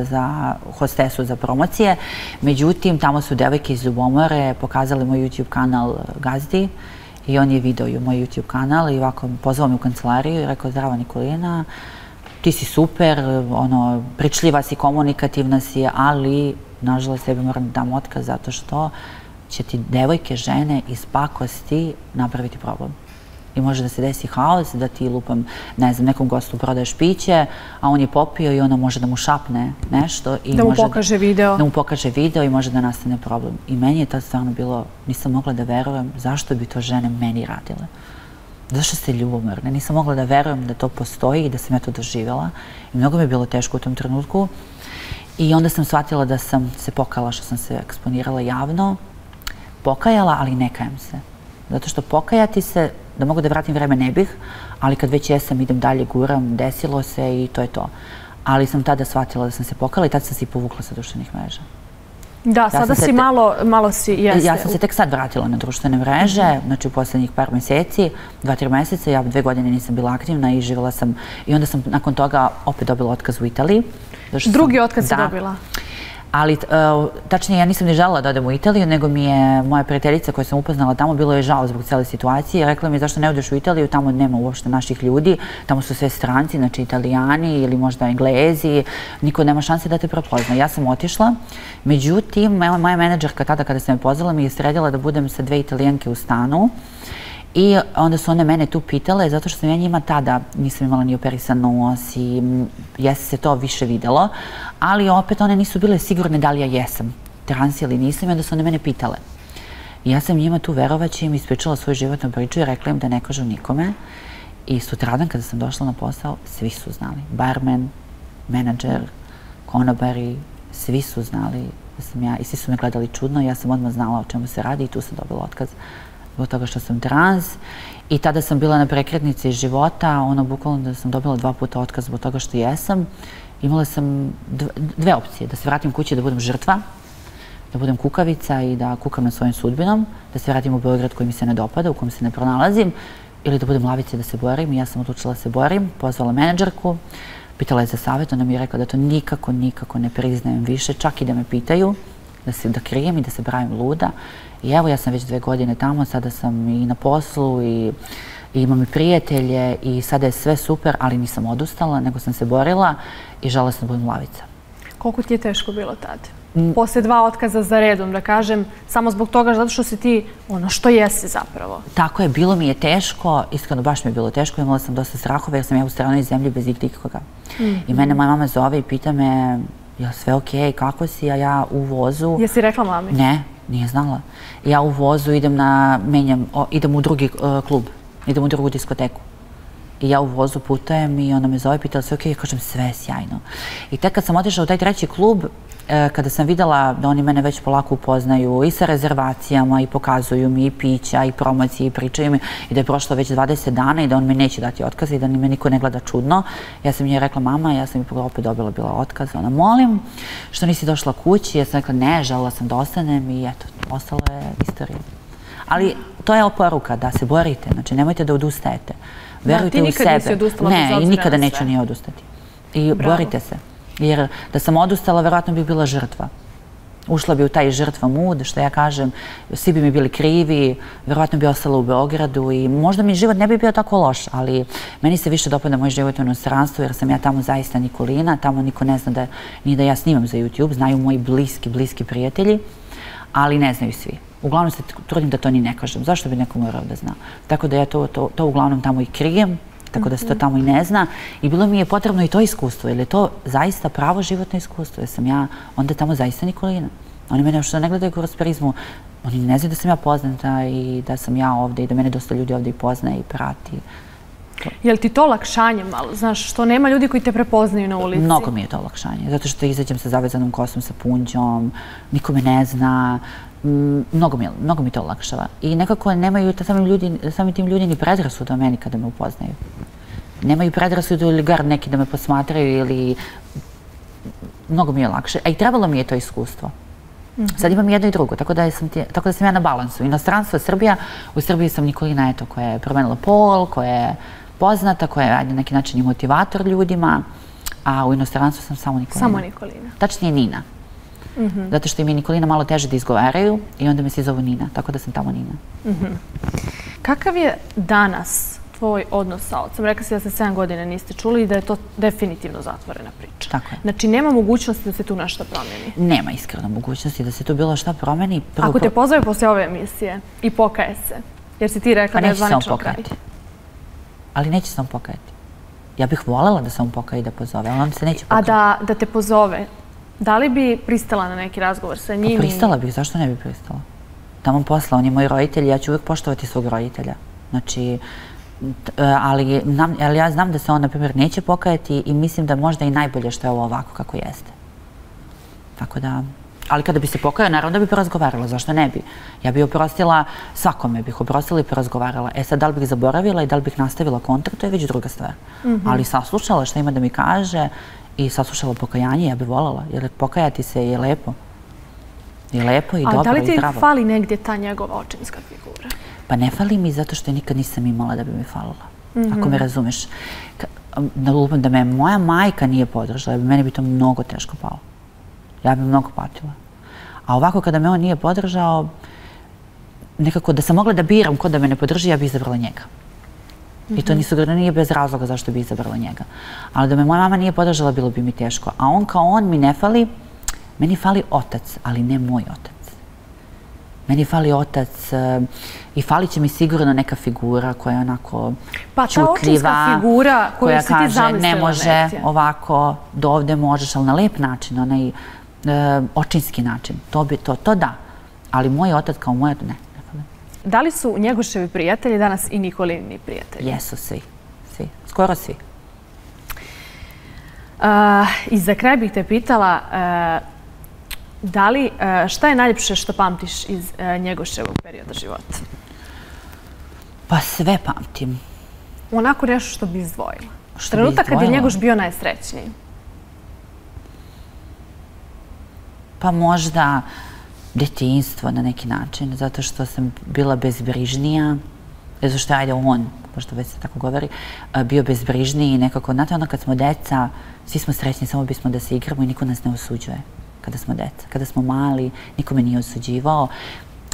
za hostesu, za promocije. Međutim, tamo su devojke iz Ljubomore pokazali moj YouTube kanal gazdi i on je video i u moj YouTube kanal i ovako pozvao me u kancelariju i rekao: "Zdravo Nikolina, ti si super, ono, pričljiva si, komunikativna si, ali nažalost sebi moram da dam otkaz zato što će ti devojke, žene iz pakosti napraviti problem. I može da se desi haos, da ti lupam, ne znam, nekom gostu prodaješ piće, a on je popio i ona može da mu šapne nešto. Da mu pokaže video. Da mu pokaže video i može da nastane problem. I meni je tad stvarno bilo, nisam mogla da verujem zašto bi to žene meni radile. Zašto ste ljubomorne? Nisam mogla da verujem da to postoji i da sam ja to doživjela. I mnogo mi je bilo teško u tom trenutku. I onda sam shvatila da sam se pokajala što sam se eksponirala javno. Pokajala, ali ne kajem se. Zato što pokajati se, da mogu da vratim vreme ne bih, ali kad već jesam idem dalje, guram, desilo se i to je to. Ali sam tada shvatila da sam se pokajala i tada sam se i povukla sa društvenih mreža. Da, sada si malo, malo si jeste. Ja sam se tek sad vratila na društvene mreže, znači u posljednjih par mjeseci, dva, tri mjeseca, ja dve godine nisam bila aktivna i živjela sam, i onda sam nakon toga opet dobila otkaz u Italiji. Drugi otkaz si dobila? Ali, tačnije, ja nisam ni željela da odem u Italiju, nego mi je moja prijateljica koju sam upoznala tamo, bilo je žao zbog cele situacije. Rekla mi je: "Zašto ne odeš u Italiju, tamo nema uopšte naših ljudi, tamo su sve stranci, znači Italijani ili možda Englezi, niko nema šanse da te prepozna." Ja sam otišla, međutim, moja menadžerka tada kada sam je pozvala mi je sredila da budem sa dve Italijanke u stanu. I onda su one mene tu pitale, zato što sam ja njima tada, nisam imala ni operisan nos i jesi se to više videlo, ali opet one nisu bile sigurne da li ja jesam trans ili nisam i onda su one mene pitale. I ja sam njima tu verovaći im ispričala svoju životnu priču i rekla im da ne kažu nikome. I sutradan kada sam došla na posao, svi su znali. Barmen, menadžer, konobari, svi su znali da sam ja, i svi su me gledali čudno, ja sam odmah znala o čemu se radi i tu sam dobila otkaz od toga što sam trans i tada sam bila na prekretnici života, ono bukvalno da sam dobila dva puta otkaz od toga što jesam. Imala sam dve opcije, da se vratim kući da budem žrtva, da budem kukavica i da kukam nad svojim sudbinom, da se vratim u Beograd koji mi se ne dopada, u kom se ne pronalazim, ili da budem lavica i da se borim. I ja sam odlučila da se borim, pozvala menadžerku, pitala je za savjet, ona mi je rekla da to nikako, nikako ne priznajem više, čak i da me pitaju, da krijem i da se pravim luda. I evo, ja sam već dve godine tamo, sada sam i na poslu i imam i prijatelje i sada je sve super, ali nisam odustala, nego sam se borila i želela sam da budem lavica. Koliko ti je teško bilo tada? Posle dva otkaza za redom, da kažem, samo zbog toga zato što si ti ono što jesi zapravo. Tako je, bilo mi je teško, iskreno baš mi je bilo teško, imala sam dosta strahova jer sam ja u stranoj zemlji bez nikoga. I mene moja mama zove i pita me: "Jel sve okej, kako si?" A ja u vozu... Jesi rekla mami? Ne, nije znala. Ja u vozu idem na, menjam, idem u drugi klub, idem u drugu diskoteku. I ja u vozu putujem i ona me zove, pitala se okej, kažem sve sjajno. I tek kad sam otišla u taj treći klub, kada sam videla da oni mene već polako upoznaju i sa rezervacijama i pokazuju mi i pića i promocije i pričaju mi i da je prošlo već dvadeset dana i da on mi neće dati otkaz i da me niko ne gleda čudno. Ja sam njoj rekla: "Mama, ja sam opet dobila bila otkaz." Ona: "Molim, što nisi došla kući?" Ja sam rekla: "Ne, želela sam da ostanem" i eto, ostalo je istorija. Ali to je oporuka, da se borite, znači nemojte da odustajete. Verujte u sebe. Ne, i nikada neću ni odustati. I borite se. Jer da sam odustala, verovatno bih bila žrtva. Ušla bi u taj žrtva mood, što ja kažem, svi bi mi bili krivi, verovatno bi ostala u Beogradu i možda mi život ne bi bio tako loš, ali meni se više dopada moj život u inostranstvu jer sam ja tamo zaista Nikolina, tamo niko ne zna ni da ja snimam za YouTube, znaju moji bliski, bliski prijatelji, ali ne znaju svi. Uglavnom se trudim da to ni ne kažem. Zašto bi neko morao da zna? Tako da ja to uglavnom tamo i krijem, tako da se to tamo i ne zna. I bilo mi je potrebno i to iskustvo, jer je to zaista pravo životno iskustvo. Jer sam ja onda tamo zaista Nikolina. Oni mene još ne gledaju kroz prizmu. Oni ne znaju da sam ja poznata i da sam ja ovde i da mene dosta ljudi ovde i poznaje i prati. Je li ti to olakšanje malo? Znaš, što nema ljudi koji te prepoznaju na ulici? Mnogo mi je to olakšanje, zato što izađem sa zavezanom kosom, sa punđom, niko me ne zna, mnogo mi, mnogo mi to olakšava. I nekako nemaju sami tim ljudi ni predrasuda o meni kada me upoznaju. Nemaju predrasuda ili gar neki da me posmatraju ili... Mnogo mi je lakše, a i trebalo mi je to iskustvo. Sad imam jedno i drugo, tako da sam ja na balansu. Inostranstvo, Srbija, u Srbiji sam Nikolina koja je promenila pol, koja je poznata, koja je na neki način i motivator ljudima, a u inostranstvu sam samo Nikolina. Samo Nikolina. Tačnije Nina. Zato što im je Nikolina malo teže da izgovaraju i onda me svi zovu Nina, tako da sam tamo Nina. Kakav je danas tvoj odnos sa ocem? Rekla si da se sedam godina niste čuli i da je to definitivno zatvorena priča. Tako je. Znači, nema mogućnosti da se tu nešto promeni? Nema iskreno mogućnosti da se tu bilo šta promeni. Ako te pozove posle ove emisije i pokaje se, jer si ti rekla da je zvanično kraj. Ali neće se on pokajati. Ja bih voljela da se on pokaje i da pozove, ali on se neće pokajati. A da te pozove, da li bi pristala na neki razgovor sa njim? Pristala bih, zašto ne bi pristala? Tamo posla, on je moj roditelj, ja ću uvijek poštovati svog roditelja. Znači, ali ja znam da se on, na primjer, neće pokajati i mislim da možda i najbolje što je ovo ovako kako jeste. Tako da... Ali kada bi se pokajao, naravno da bi porazgovarala. Zašto ne bi? Ja bi oprostila, svakome bih oprostila i porazgovarala. E sad, da li bih zaboravila i da li bih nastavila kontakt, to je već druga stvar. Ali saslušala šta ima da mi kaže i saslušala pokajanje, ja bi voljela. Jer pokajati se je lepo. Je lepo i dobro i zdravo. A da li ti fali negdje ta njegova očinska figura? Pa ne fali mi zato što nikad nisam imala da bi mi falila. Ako me razumeš. Da me moja majka nije podržala, meni bi to mnogo teško palo. Ja bi mnogo patila. A ovako kada me on nije podržao, nekako da sam mogla da biram ko da me ne podrži, ja bi izabrala njega. I to nije bez razloga zašto bi izabrala njega. Ali da me moja mama nije podržala, bilo bi mi teško. A on kao on mi ne fali, meni fali otac, ali ne moj otac. Meni fali otac i fali će mi sigurno neka figura koja je onako čutljiva, koja kaže ne može ovako, do ovde možeš, ali na lep način, onaj očinski način. To da, ali moj otac kao moj otac ne. Da li su Njegoševi prijatelji danas i Nikolini prijatelji? Jesu svi, skoro svi. I za kraj bih te pitala... Da li, šta je najljepše što pamtiš iz Njegoševog perioda života? Pa sve pamtim. Onako nešto što bi izdvojila. Trenutak kad je Njegoš bio najsrećniji. Pa možda detinjstvo na neki način, zato što sam bila bezbrižnija. Zato što je on, pošto već se tako govori, bio bezbrižniji i nekako, znate, ono kad smo deca, svi smo srećni, samo bismo da se igramo i niko nas ne osuđuje. Kada smo deca, kada smo mali, niko me nije osuđivao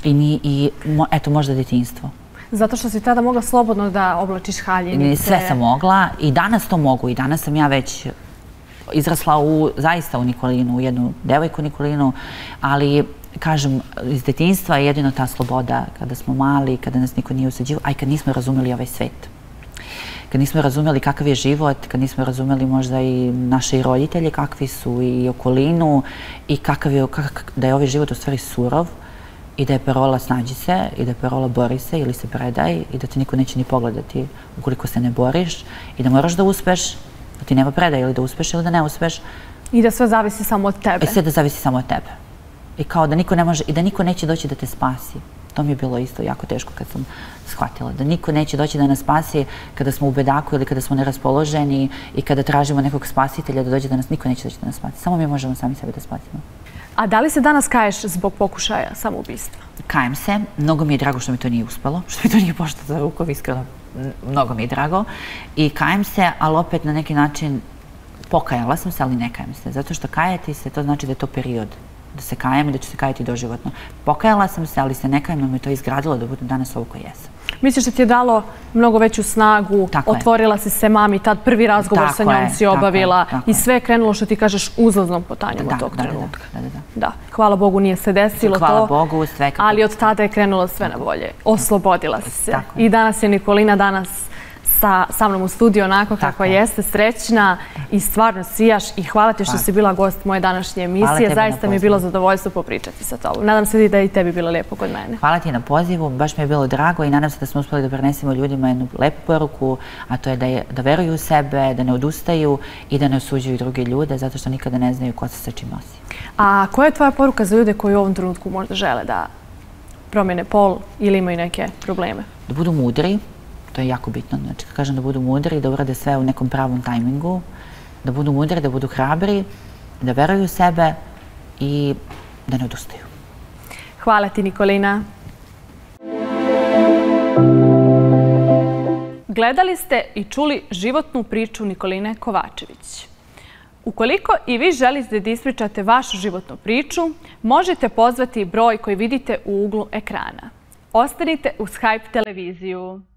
i eto, možda detinjstvo. Zato što si tada mogla slobodno da oblačiš haljinice. Sve sam mogla i danas to mogu i danas sam ja već izrasla zaista u Nikolinu, u jednu devojku Nikolinu, ali kažem, iz detinjstva je jedino ta sloboda kada smo mali, kada nas niko nije osuđivao, a i kad nismo razumeli ovaj svet. Kad nismo razumeli kakav je život, kad nismo razumeli možda i naše roditelje, kakvi su i okolinu i da je ovaj život u stvari surov i da je parola snađi se i da je parola bori se ili se predaj i da te niko neće ni pogledati ukoliko se ne boriš i da moraš da uspeš, da ti nema predaj ili da uspeš ili da ne uspeš. I da sve zavisi samo od tebe. I sve da zavisi samo od tebe. I kao da niko ne može, i da niko neće doći da te spasi. To mi je bilo isto jako teško kad sam shvatila. Da niko neće doći da nas spasi kada smo u bedaku ili kada smo neraspoloženi i kada tražimo nekog spasitelja da dođe da nas, niko neće doći da nas spasi. Samo mi možemo sami sebe da spasimo. A da li se danas kaješ zbog pokušaja samoubistva? Kajem se. Mnogo mi je drago što mi to nije uspelo, što mi to nije pošlo za rukom, iskreno. Mnogo mi je drago. I kajem se, ali opet na neki način pokajala sam se, ali ne kajem se. Zato što kajati se, to znači da je to period. Da se kajem i da ću se kajati doživotno. Pokajala sam se, ali se ne kajem, no mi je to izgradilo da budem danas ovo koja jesam. Misliš da ti je dalo mnogo veću snagu, otvorila si se mami, tad prvi razgovor sa njom si obavila i sve je krenulo, što ti kažeš, uzlaznom potanjem od tog trenutka. Da, hvala Bogu nije se desilo to. Hvala Bogu, sve kako... Ali od tada je krenulo sve na bolje. Oslobodila si se. I danas je Nikolina, danas... sa mnom u studiju, onako kako jeste, srećna i stvarno sijaš i hvala ti što si bila gost moje današnje emisije. Zaista mi je bilo zadovoljstvo popričati sa tobom. Nadam se da je i tebi bilo lijepo kod mene. Hvala ti na pozivu, baš mi je bilo drago i nadam se da smo uspjeli da prenesemo ljudima jednu lepu poruku, a to je da veruju u sebe, da ne odustaju i da ne osuđuju druge ljude, zato što nikada ne znaju ko se sa čim nosi. A koja je tvoja poruka za ljude koji u ovom trenutku možda žele da promijene pol ili imaju neke probleme? Da budu mudri. To je jako bitno, znači kažem da budu mudri, da urade sve u nekom pravom tajmingu, da budu mudri, da budu hrabri, da veruju u sebe i da ne odustaju. Hvala ti, Nikolina. Gledali ste i čuli životnu priču Nikoline Kovačević. Ukoliko i vi želite da ispričate vašu životnu priču, možete pozvati broj koji vidite u uglu ekrana. Ostanite uz H Y P E televiziju.